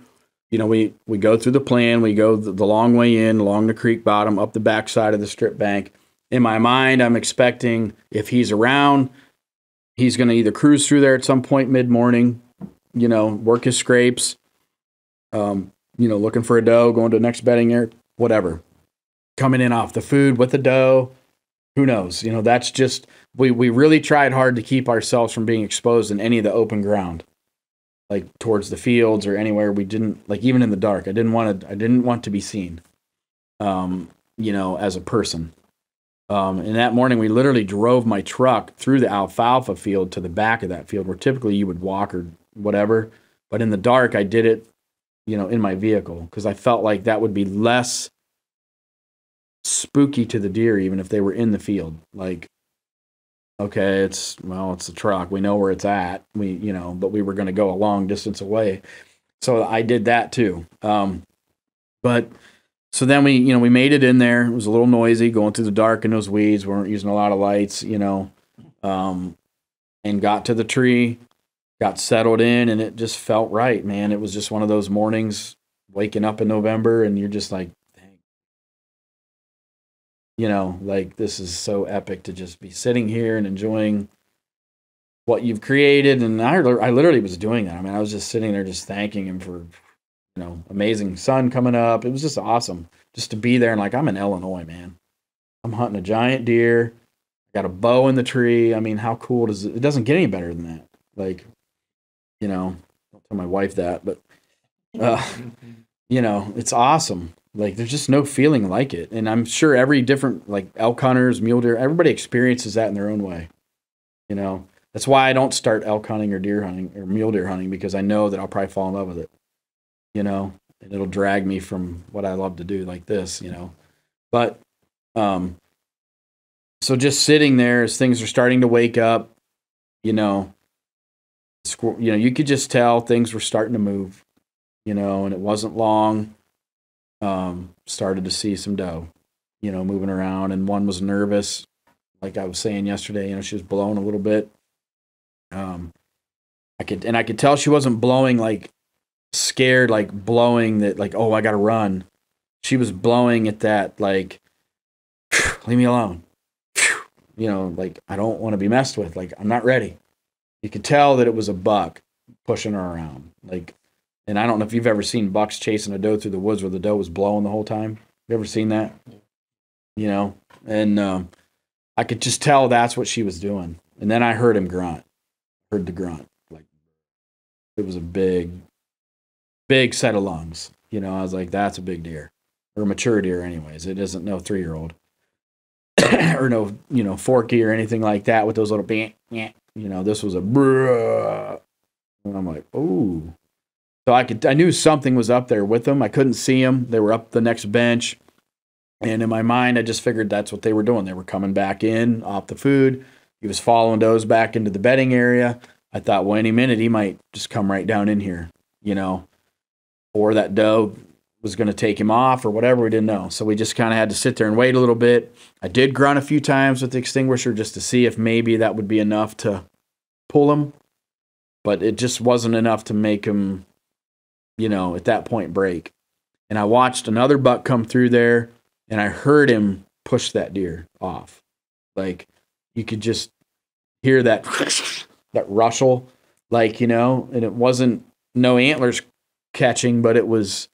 you know, we, we go through the plan. We go the, the long way in, along the creek bottom, up the backside of the strip bank. In my mind, I'm expecting if he's around, he's going to either cruise through there at some point mid-morning, you know, work his scrapes, um, you know, looking for a doe, going to the next bedding area, whatever. Coming in off the food with the doe. Who knows? You know, that's just, we, we really tried hard to keep ourselves from being exposed in any of the open ground, like towards the fields or anywhere. We didn't, like even in the dark, I didn't want to, I didn't want to be seen, um, you know, as a person. Um, and that morning we literally drove my truck through the alfalfa field to the back of that field where typically you would walk or whatever. But in the dark, I did it, you know, in my vehicle because I felt like that would be less spooky to the deer, even if they were in the field. Like, okay, it's, well, it's the truck. We know where it's at. We, you know, but we were going to go a long distance away. So I did that too. Um, but so then we, you know, we made it in there. It was a little noisy going through the dark in those weeds. We weren't using a lot of lights, you know, um, and got to the tree, got settled in, and it just felt right, man. It was just one of those mornings waking up in November and you're just like, you know, like this is so epic to just be sitting here and enjoying what you've created. And I, I literally was doing that. I mean, I was just sitting there just thanking him for, you know, amazing sun coming up. It was just awesome just to be there. And like, I'm in Illinois, man. I'm hunting a giant deer. I got a bow in the tree. I mean, how cool does it, it doesn't get any better than that. Like, you know, don't tell my wife that, but, uh, you know, it's awesome. Like, there's just no feeling like it. And I'm sure every different, like elk hunters, mule deer, everybody experiences that in their own way, you know? That's why I don't start elk hunting or deer hunting or mule deer hunting, because I know that I'll probably fall in love with it, you know, and it'll drag me from what I love to do like this, you know. But um, so just sitting there as things are starting to wake up, you know, squ you know, you could just tell things were starting to move, you know, and it wasn't long. Um, started to see some doe, you know, moving around, and one was nervous. Like I was saying yesterday, you know, she was blowing a little bit. Um, I could, and I could tell she wasn't blowing like scared, like blowing that, like, oh, I got to run. She was blowing at that, like, leave me alone. You know, like, I don't want to be messed with. Like, I'm not ready. You could tell that it was a buck pushing her around. Like, and I don't know if you've ever seen bucks chasing a doe through the woods where the doe was blowing the whole time. You ever seen that? You know, and, um, I could just tell that's what she was doing. And then I heard him grunt. Heard the grunt. Like, it was a big, big set of lungs. You know, I was like, that's a big deer. Or a mature deer anyways. It isn't no three-year-old. Or no, you know, forky or anything like that with those little, you know, this was a bruh. And I'm like, ooh. So I could, I knew something was up there with them. I couldn't see them. They were up the next bench. And in my mind, I just figured that's what they were doing. They were coming back in off the food. He was following does back into the bedding area. I thought, well, any minute he might just come right down in here, you know, or that doe was going to take him off or whatever. We didn't know. So we just kind of had to sit there and wait a little bit. I did grunt a few times with the extinguisher just to see if maybe that would be enough to pull him. But it just wasn't enough to make him, you know, at that point break. And I watched another buck come through there. And I heard him push that deer off. Like, you could just hear that, that rustle, like, you know, and it wasn't no antlers catching, but it was,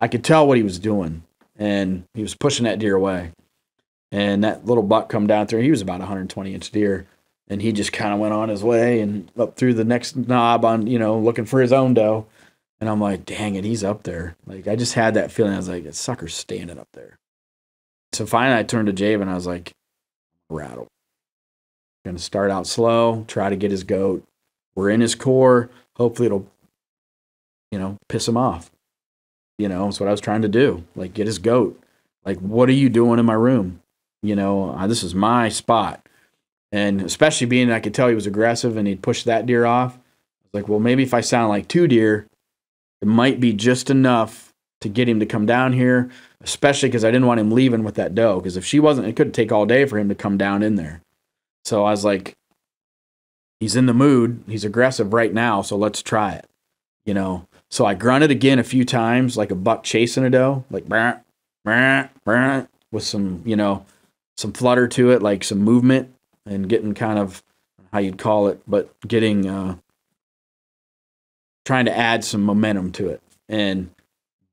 I could tell what he was doing. And he was pushing that deer away. And that little buck come down through, he was about a one hundred twenty inch deer. And he just kind of went on his way and up through the next knob on, you know, looking for his own doe. And I'm like, dang it, he's up there. Like, I just had that feeling. I was like, that sucker's standing up there. So finally I turned to Javin and I was like, rattle. I'm going to start out slow, try to get his goat. We're in his core. Hopefully it'll, you know, piss him off. You know, that's what I was trying to do. Like, get his goat. Like, what are you doing in my room? You know, I, this is my spot. And especially being, I could tell he was aggressive and he'd push that deer off. I was like, well, maybe if I sound like two deer, it might be just enough to get him to come down here, especially because I didn't want him leaving with that doe. Because if she wasn't, it could take all day for him to come down in there. So I was like, he's in the mood. He's aggressive right now, so let's try it. You know, so I grunted again a few times, like a buck chasing a doe, like brr, brr, brr, with some, you know, some flutter to it, like some movement and getting kind of how you'd call it, but getting, uh, trying to add some momentum to it. And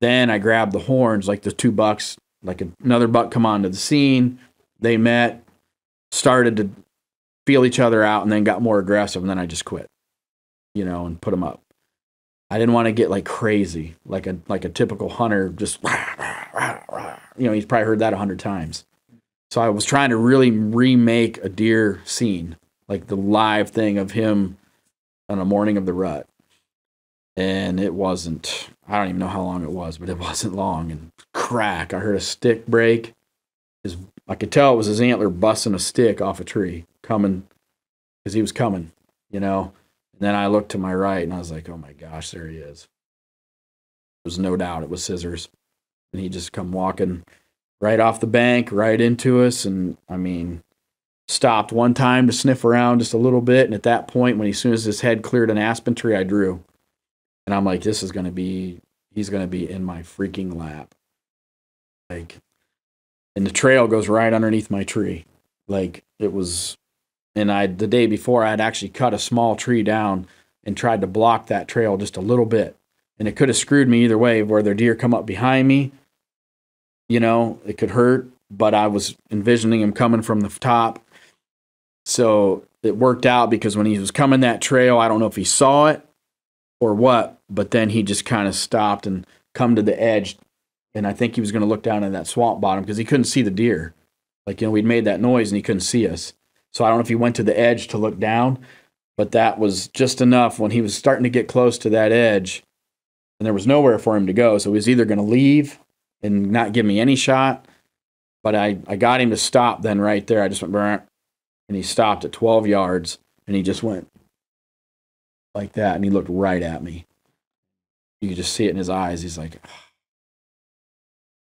then I grabbed the horns, like the two bucks, like another buck come onto the scene. They met, started to feel each other out, and then got more aggressive. And then I just quit, you know, and put them up. I didn't want to get like crazy, like a like a typical hunter. Just, rah, rah, rah, rah. You know, he's probably heard that a hundred times. So I was trying to really remake a deer scene, like the live thing of him on a morning of the rut. And it wasn't, I don't even know how long it was, but it wasn't long. And crack, I heard a stick break. His, I could tell it was his antler busting a stick off a tree, coming, because he was coming, you know. And then I looked to my right, and I was like, oh, my gosh, there he is. There was no doubt it was Scissors. And he just come walking right off the bank, right into us. And, I mean, stopped one time to sniff around just a little bit. And at that point, when he, as soon as his head cleared an aspen tree, I drew. And I'm like, this is going to be, he's going to be in my freaking lap. Like, and the trail goes right underneath my tree. Like it was, and I, the day before I'd actually cut a small tree down and tried to block that trail just a little bit. And it could have screwed me either way, whether deer come up behind me, you know, it could hurt, but I was envisioning him coming from the top. So it worked out because when he was coming that trail, I don't know if he saw it or what, but then he just kind of stopped and come to the edge. And I think he was going to look down in that swamp bottom because he couldn't see the deer. Like, you know, we'd made that noise and he couldn't see us. So I don't know if he went to the edge to look down, but that was just enough when he was starting to get close to that edge and there was nowhere for him to go. So he was either going to leave and not give me any shot, but I, I got him to stop then right there. I just went, brr, and he stopped at twelve yards and he just went like that. And he looked right at me. You could just see it in his eyes. He's like, oh,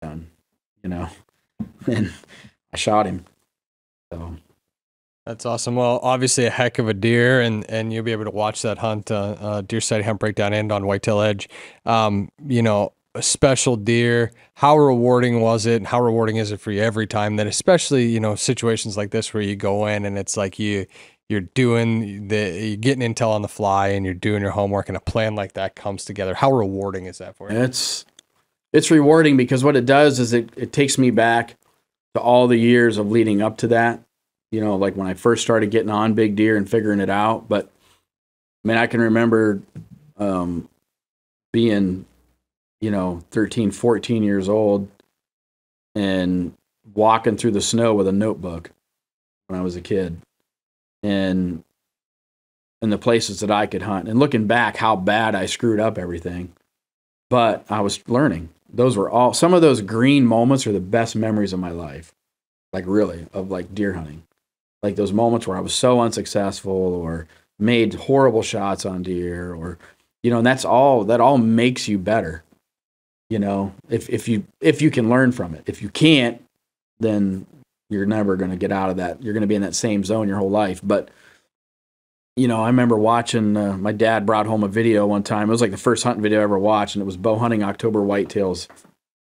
done, you know, and I shot him. So. That's awesome. Well, obviously a heck of a deer, and, and you'll be able to watch that hunt, uh, uh, Deer Society Hunt Breakdown and on Whitetail Edge. Um, you know, a special deer. How rewarding was it? And how rewarding is it for you every time that, especially, you know, situations like this where you go in and it's like you, you're doing the, you're getting intel on the fly and you're doing your homework and a plan like that comes together. How rewarding is that for you? It's, it's rewarding because what it does is it, it takes me back to all the years of leading up to that. You know, like when I first started getting on big deer and figuring it out. But I mean, I can remember um, being, you know, thirteen, fourteen years old and walking through the snow with a notebook when I was a kid, and in the places that I could hunt, and looking back how bad I screwed up everything. But I was learning. Those were all, some of those green moments are the best memories of my life. Like really, of like deer hunting. Like those moments where I was so unsuccessful or made horrible shots on deer, or, you know, and that's all, that all makes you better. You know, if, if you, if you can learn from it. If you can't, then you're never going to get out of that. You're going to be in that same zone your whole life. But, you know, I remember watching, uh, my dad brought home a video one time. It was like the first hunting video I ever watched. And it was bow hunting October whitetails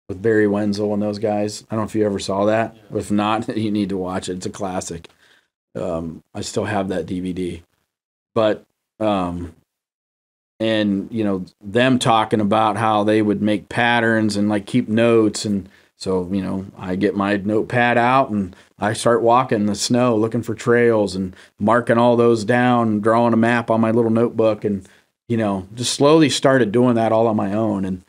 with Barry Wenzel and those guys. I don't know if you ever saw that. Yeah. If not, you need to watch it. It's a classic. Um, I still have that D V D. But, um, and, you know, them talking about how they would make patterns and, like, keep notes. And so, you know, I get my notepad out and I start walking in the snow looking for trails and marking all those down, drawing a map on my little notebook. And, you know, just slowly started doing that all on my own. And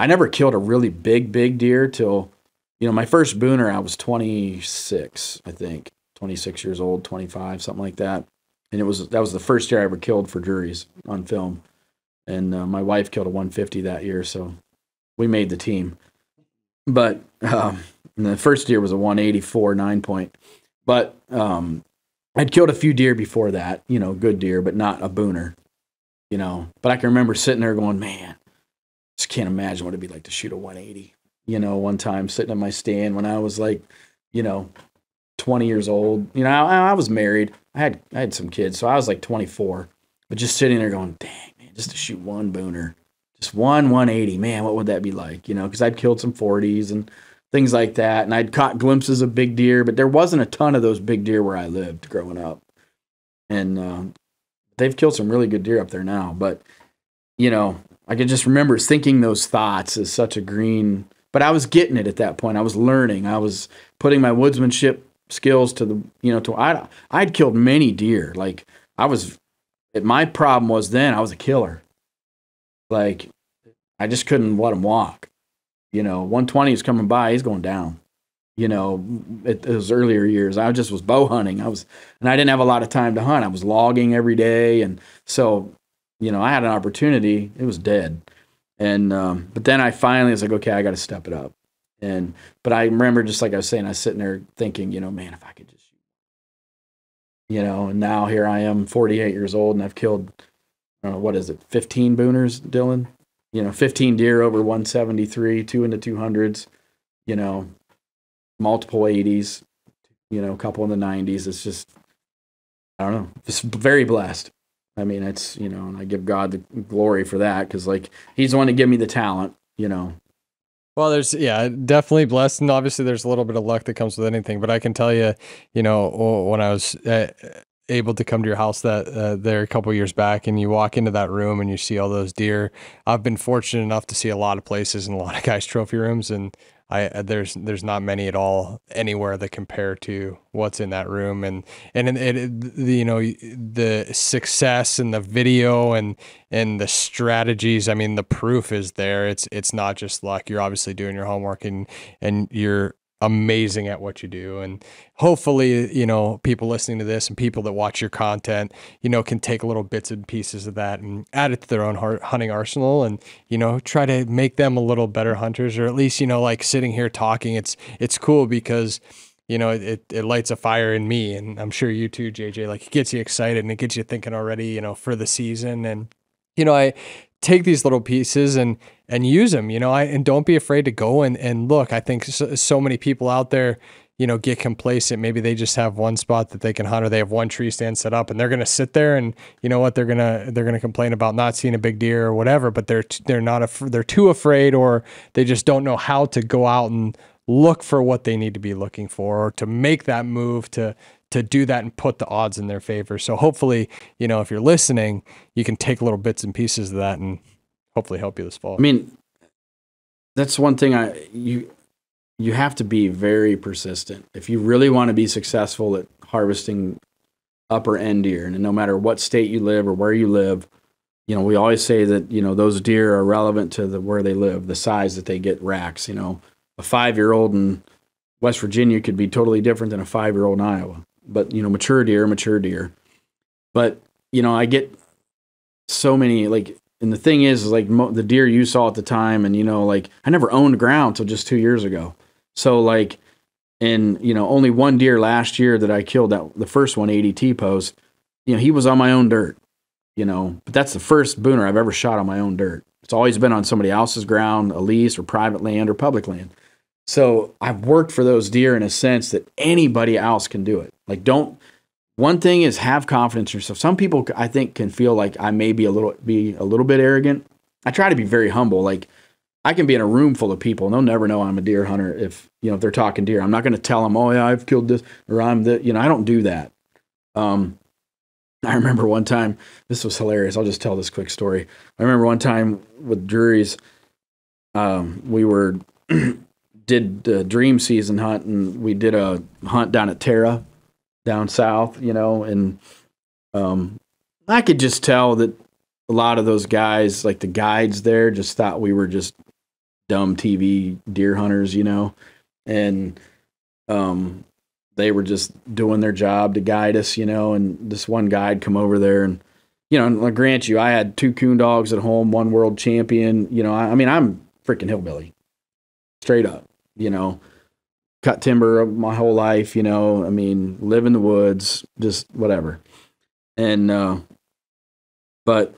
I never killed a really big, big deer till, you know, my first booner, I was twenty-six, I think, twenty-six years old, twenty-five, something like that. And it was, that was the first deer I ever killed for Drurys on film. And uh, my wife killed a one fifty that year, so we made the team. But um, the first deer was a one eighty-four, nine point. But um, I'd killed a few deer before that, you know, good deer, but not a booner, you know. But I can remember sitting there going, man, just can't imagine what it'd be like to shoot a one eighty. You know, one time sitting in my stand when I was like, you know, twenty years old. You know, I, I was married. I had I had some kids, so I was like twenty-four. But just sitting there going, dang, man, just to shoot one booner, just one one eighty, man, what would that be like? You know, because I'd killed some forties and things like that, and I'd caught glimpses of big deer, but there wasn't a ton of those big deer where I lived growing up. And uh, they've killed some really good deer up there now, but, you know, I could just remember thinking those thoughts as such a green, but I was getting it at that point. I was learning. I was putting my woodsmanship skills to the, you know, to, I, I'd killed many deer. Like I was, my problem was then I was a killer. Like I just couldn't let him walk. You know, one twenty is coming by, he's going down. You know, at those earlier years, I just was bow hunting. I was, and I didn't have a lot of time to hunt. I was logging every day. And so, you know, I had an opportunity. It was dead. And, um, but then I finally was like, okay, I got to step it up. And, but I remember, just like I was saying, I was sitting there thinking, you know, man, if I could just, you know, and now here I am, forty-eight years old, and I've killed, uh, what is it, fifteen booners, Dylan? You know, fifteen deer over one seventy-three, two into two hundreds, you know, multiple eighties, you know, a couple in the nineties. It's just, I don't know, just very blessed. I mean, it's, you know, and I give God the glory for that because, like, he's the one to give me the talent, you know, Well, there's, yeah, definitely blessed. And obviously there's a little bit of luck that comes with anything, but I can tell you, you know, when I was uh, able to come to your house that uh, there a couple years back, and you walk into that room and you see all those deer. I've been fortunate enough to see a lot of places and a lot of guys' trophy rooms, and I there's there's not many at all anywhere that compare to what's in that room, and and it, it, the, you know, the success and the video and and the strategies. I mean, the proof is there. It's it's not just luck. You're obviously doing your homework, and and you're amazing at what you do, and hopefully, you know, people listening to this and people that watch your content, you know, can take little bits and pieces of that and add it to their own heart hunting arsenal, and, you know, try to make them a little better hunters, or at least, you know, like sitting here talking, it's it's cool because, you know, it it lights a fire in me, and I'm sure you too, J J. Like, it gets you excited and it gets you thinking already, you know, for the season. And, you know, I take these little pieces and and use them, you know, I, and don't be afraid to go and, and look. I think so, so many people out there, you know, get complacent. Maybe they just have one spot that they can hunt, or they have one tree stand set up, and they're going to sit there, and you know what, they're going to, they're going to complain about not seeing a big deer or whatever, but they're, they're not, af they're too afraid, or they just don't know how to go out and look for what they need to be looking for, or to make that move to, to do that and put the odds in their favor. So hopefully, you know, if you're listening, you can take little bits and pieces of that and hopefully help you this fall. I mean, that's one thing I, you, you have to be very persistent. If you really want to be successful at harvesting upper end deer, and no matter what state you live or where you live, you know, we always say that, you know, those deer are relevant to the, where they live, the size that they get racks. You know, a five-year-old in West Virginia could be totally different than a five-year-old in Iowa, but, you know, mature deer, mature deer. But, you know, I get so many, like, and the thing is, is like mo the deer you saw at the time, and, you know, like, I never owned ground till just two years ago. So, like, and, you know, only one deer last year that I killed, that the first one, A D T post, you know, he was on my own dirt, you know, but that's the first booner I've ever shot on my own dirt. It's always been on somebody else's ground, a lease or private land or public land. So I've worked for those deer in a sense that anybody else can do it. Like, don't, one thing is have confidence in yourself. Some people, I think, can feel like I may be a little, be a little bit arrogant. I try to be very humble. Like, I can be in a room full of people and they'll never know I'm a deer hunter. If, you know, if they're talking deer, I'm not going to tell them, oh yeah, I've killed this, or I'm the, you know, I don't do that. Um, I remember one time, this was hilarious. I'll just tell this quick story. I remember one time with Drurys, um, we were, did the dream season hunt, and we did a hunt down at Terra down south, you know, and um, I could just tell that a lot of those guys, like the guides there, just thought we were just dumb T V deer hunters, you know, and um, they were just doing their job to guide us, you know, and this one guide come over there, and, you know, and I grant you, I had two coon dogs at home, one world champion, you know, I, I mean, I'm freaking hillbilly, straight up. You know, cut timber my whole life, you know, I mean, live in the woods, just whatever. And, uh, but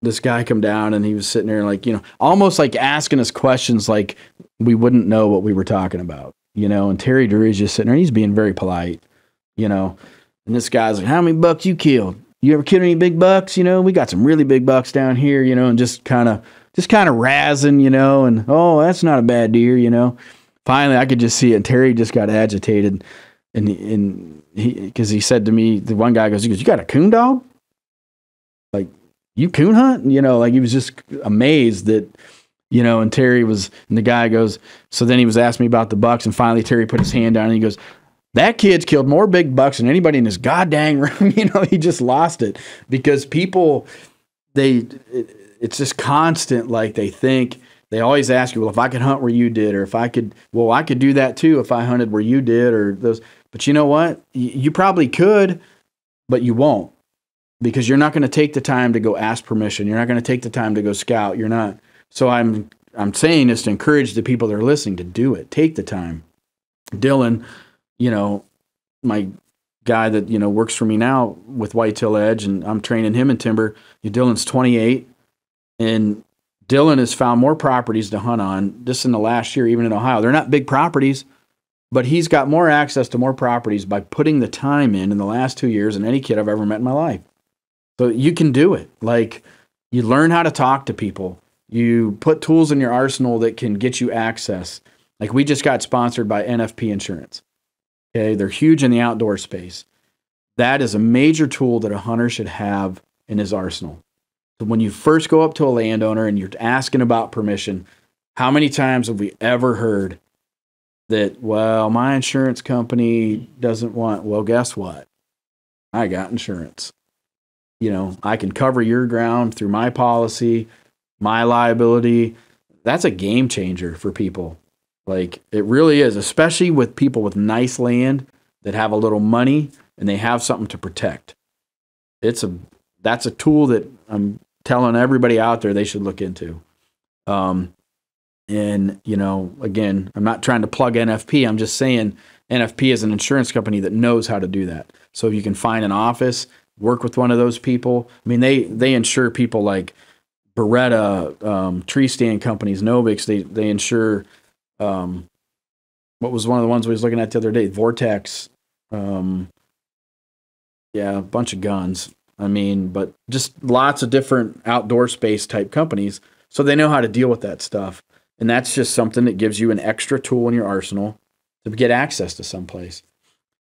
this guy come down and he was sitting there like, you know, almost like asking us questions like we wouldn't know what we were talking about, you know, and Terry Drury's just sitting there, he's being very polite, you know, and this guy's like, how many bucks you killed? You ever killed any big bucks? You know, we got some really big bucks down here, you know, and just kind of, just kind of razzing, you know, and, oh, that's not a bad deer, you know. Finally, I could just see it. And Terry just got agitated, and and he, because he said to me, the one guy goes, he goes, you got a coon dog? Like, you coon hunt? You know, like, he was just amazed that, you know. And Terry was, and the guy goes, so then he was asking me about the bucks, and finally Terry put his hand down and he goes, that kid's killed more big bucks than anybody in this goddamn room. You know, he just lost it, because people, they, it, it's just constant, like, they think. They always ask you, well, if I could hunt where you did, or if I could, well, I could do that too if I hunted where you did, or those. But you know what? Y you probably could, but you won't, because you're not going to take the time to go ask permission. You're not going to take the time to go scout. You're not. So I'm I'm saying this to encourage the people that are listening to do it. Take the time. Dylan, you know, my guy that, you know, works for me now with Whitetail Edge, and I'm training him in timber. Dylan's twenty-eight, and Dylan has found more properties to hunt on just in the last year, even in Ohio. They're not big properties, but he's got more access to more properties by putting the time in in the last two years than any kid I've ever met in my life. So you can do it. Like, you learn how to talk to people. You put tools in your arsenal that can get you access. Like we just got sponsored by N F P Insurance. Okay, they're huge in the outdoor space. That is a major tool that a hunter should have in his arsenal. So when you first go up to a landowner and you're asking about permission, how many times have we ever heard that, well, my insurance company doesn't want, well, guess what? I got insurance. You know, I can cover your ground through my policy, my liability. That's a game changer for people. Like, it really is, especially with people with nice land that have a little money and they have something to protect. It's a, that's a tool that I'm telling everybody out there they should look into. Um, and, you know, again, I'm not trying to plug N F P. I'm just saying N F P is an insurance company that knows how to do that. So if you can find an office, work with one of those people. I mean, they, they insure people like Beretta, um, tree stand companies, Novix. They, they insure... Um, what was one of the ones we was looking at the other day? Vortex. Um, yeah, a bunch of guns. I mean, but just lots of different outdoor space type companies. So they know how to deal with that stuff. And that's just something that gives you an extra tool in your arsenal to get access to someplace.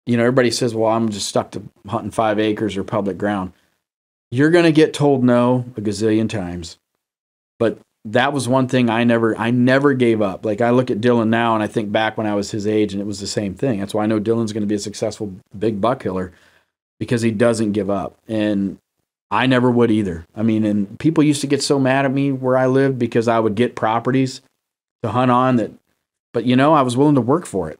You know, everybody says, well, I'm just stuck to hunting five acres or public ground. You're going to get told no a gazillion times, but that was one thing I never, I never gave up. Like I look at Dylan now and I think back when I was his age and it was the same thing. That's why I know Dylan's going to be a successful big buck killer, because he doesn't give up. And I never would either. I mean, and people used to get so mad at me where I lived because I would get properties to hunt on that, but you know, I was willing to work for it.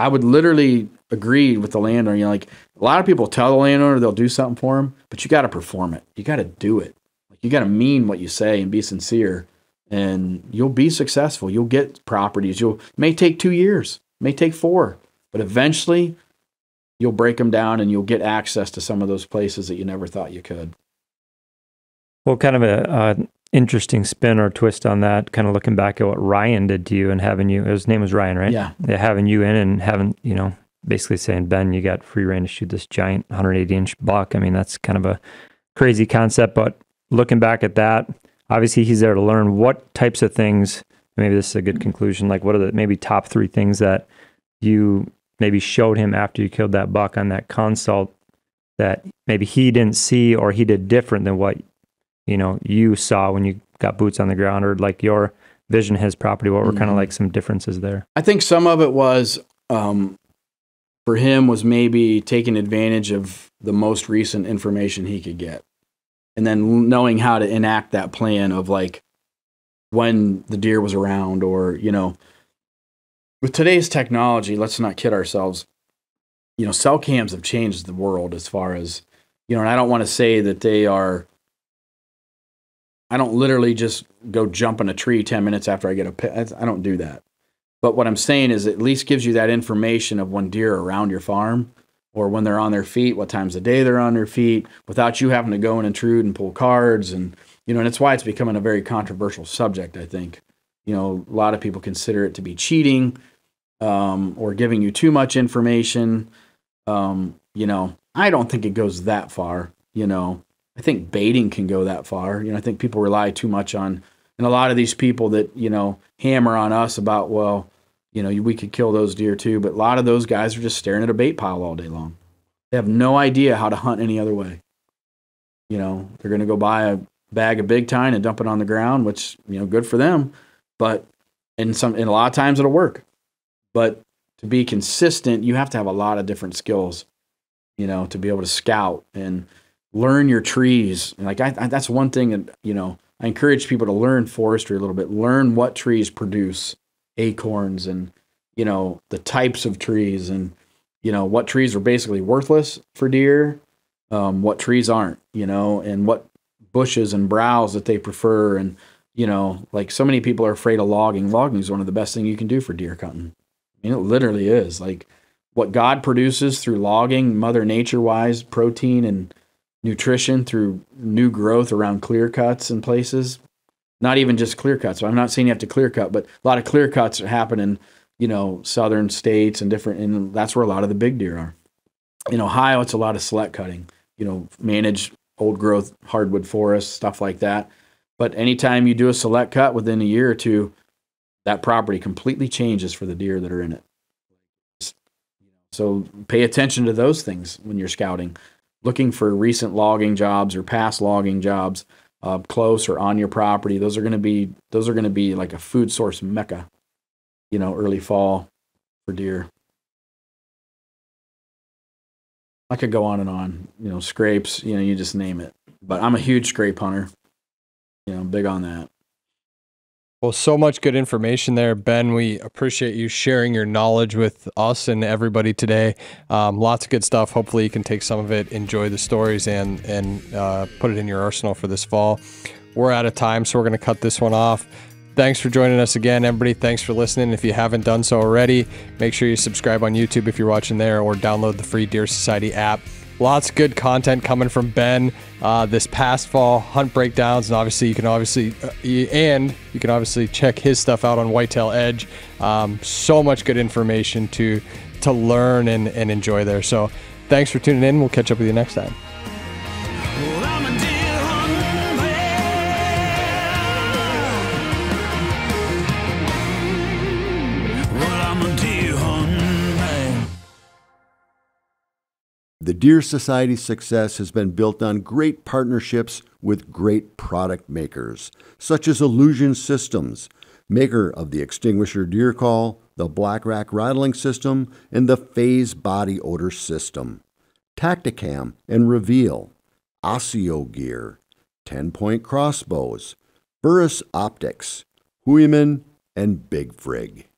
I would literally agree with the landowner. You know, like a lot of people tell the landowner they'll do something for him, but you got to perform it. You got to do it. Like you got to mean what you say and be sincere. And you'll be successful. You'll get properties. You'll it may take two years, it may take four, but eventually you'll break them down and you'll get access to some of those places that you never thought you could. Well, kind of a uh, interesting spin or twist on that. Kind of looking back at what Ryan did to you and having you. His name was Ryan, right? Yeah. yeah having you in and having you know basically saying, Ben, you got free reign to shoot this giant one hundred eighty inch buck. I mean, that's kind of a crazy concept, but looking back at that. Obviously, he's there to learn what types of things, maybe this is a good conclusion, like what are the maybe top three things that you maybe showed him after you killed that buck on that consult that maybe he didn't see or he did different than what you know you saw when you got boots on the ground or like your vision, his property, what were mm-hmm. kind of like some differences there? I think some of it was, um, for him, was maybe taking advantage of the most recent information he could get. And then knowing how to enact that plan of like when the deer was around or, you know, with today's technology, let's not kid ourselves. You know, cell cams have changed the world as far as, you know, and I don't want to say that they are, I don't literally just go jump in a tree ten minutes after I get a pit. I don't do that. But what I'm saying is it at least gives you that information of when deer are around your farm. Or when they're on their feet, what times of day they're on their feet, without you having to go and intrude and pull cards. And, you know, and it's why it's becoming a very controversial subject, I think. You know, a lot of people consider it to be cheating um, or giving you too much information. Um, you know, I don't think it goes that far. You know, I think baiting can go that far. You know, I think people rely too much on, and a lot of these people that, you know, hammer on us about, well, you know, we could kill those deer too, but a lot of those guys are just staring at a bait pile all day long. They have no idea how to hunt any other way. You know, they're going to go buy a bag of big tine and dump it on the ground, which, you know, good for them. But in some, in a lot of times it'll work. But to be consistent, you have to have a lot of different skills, you know, to be able to scout and learn your trees. And like I, I, that's one thing that, you know, I encourage people to learn forestry a little bit, learn what trees produce acorns and, you know, the types of trees and, you know, what trees are basically worthless for deer, um, what trees aren't, you know, and what bushes and browse that they prefer. And, you know, like so many people are afraid of logging. Logging is one of the best things you can do for deer hunting. I mean, it literally is. Like what God produces through logging, Mother Nature wise, protein and nutrition through new growth around clear cuts and places. Not even just clear cuts. So I'm not saying you have to clear cut, but a lot of clear cuts happen in, you know, southern states and different, and that's where a lot of the big deer are. In Ohio, it's a lot of select cutting, you know, manage old growth hardwood forests, stuff like that. But anytime you do a select cut within a year or two, that property completely changes for the deer that are in it. So pay attention to those things when you're scouting, looking for recent logging jobs or past logging jobs uh, close or on your property. Those are going to be those are going to be like a food source mecca, you know, early fall for deer. I could go on and on, you know, scrapes, you know, you just name it. But I'm a huge scrape hunter, you know, big on that. Well, so much good information there, Ben. We appreciate you sharing your knowledge with us and everybody today. Um, lots of good stuff. Hopefully you can take some of it, enjoy the stories, and, and uh, put it in your arsenal for this fall. We're out of time, so we're going to cut this one off. Thanks for joining us again, everybody. Thanks for listening. If you haven't done so already, make sure you subscribe on YouTube if you're watching there, or download the free Deer Society app. Lots of good content coming from Ben uh, this past fall, hunt breakdowns, and obviously you can obviously uh, and you can obviously check his stuff out on Whitetail Edge. Um, so much good information to to learn and, and enjoy there. So thanks for tuning in. We'll catch up with you next time. The Deer Society's success has been built on great partnerships with great product makers, such as Illusion Systems, maker of the Extinguisher Deer Call, the Black Rack Rattling System, and the Phase Body Odor System, Tacticam and Reveal, Osseo Gear, Ten Point Crossbows, Burris Optics, Huiman, and Big Frig.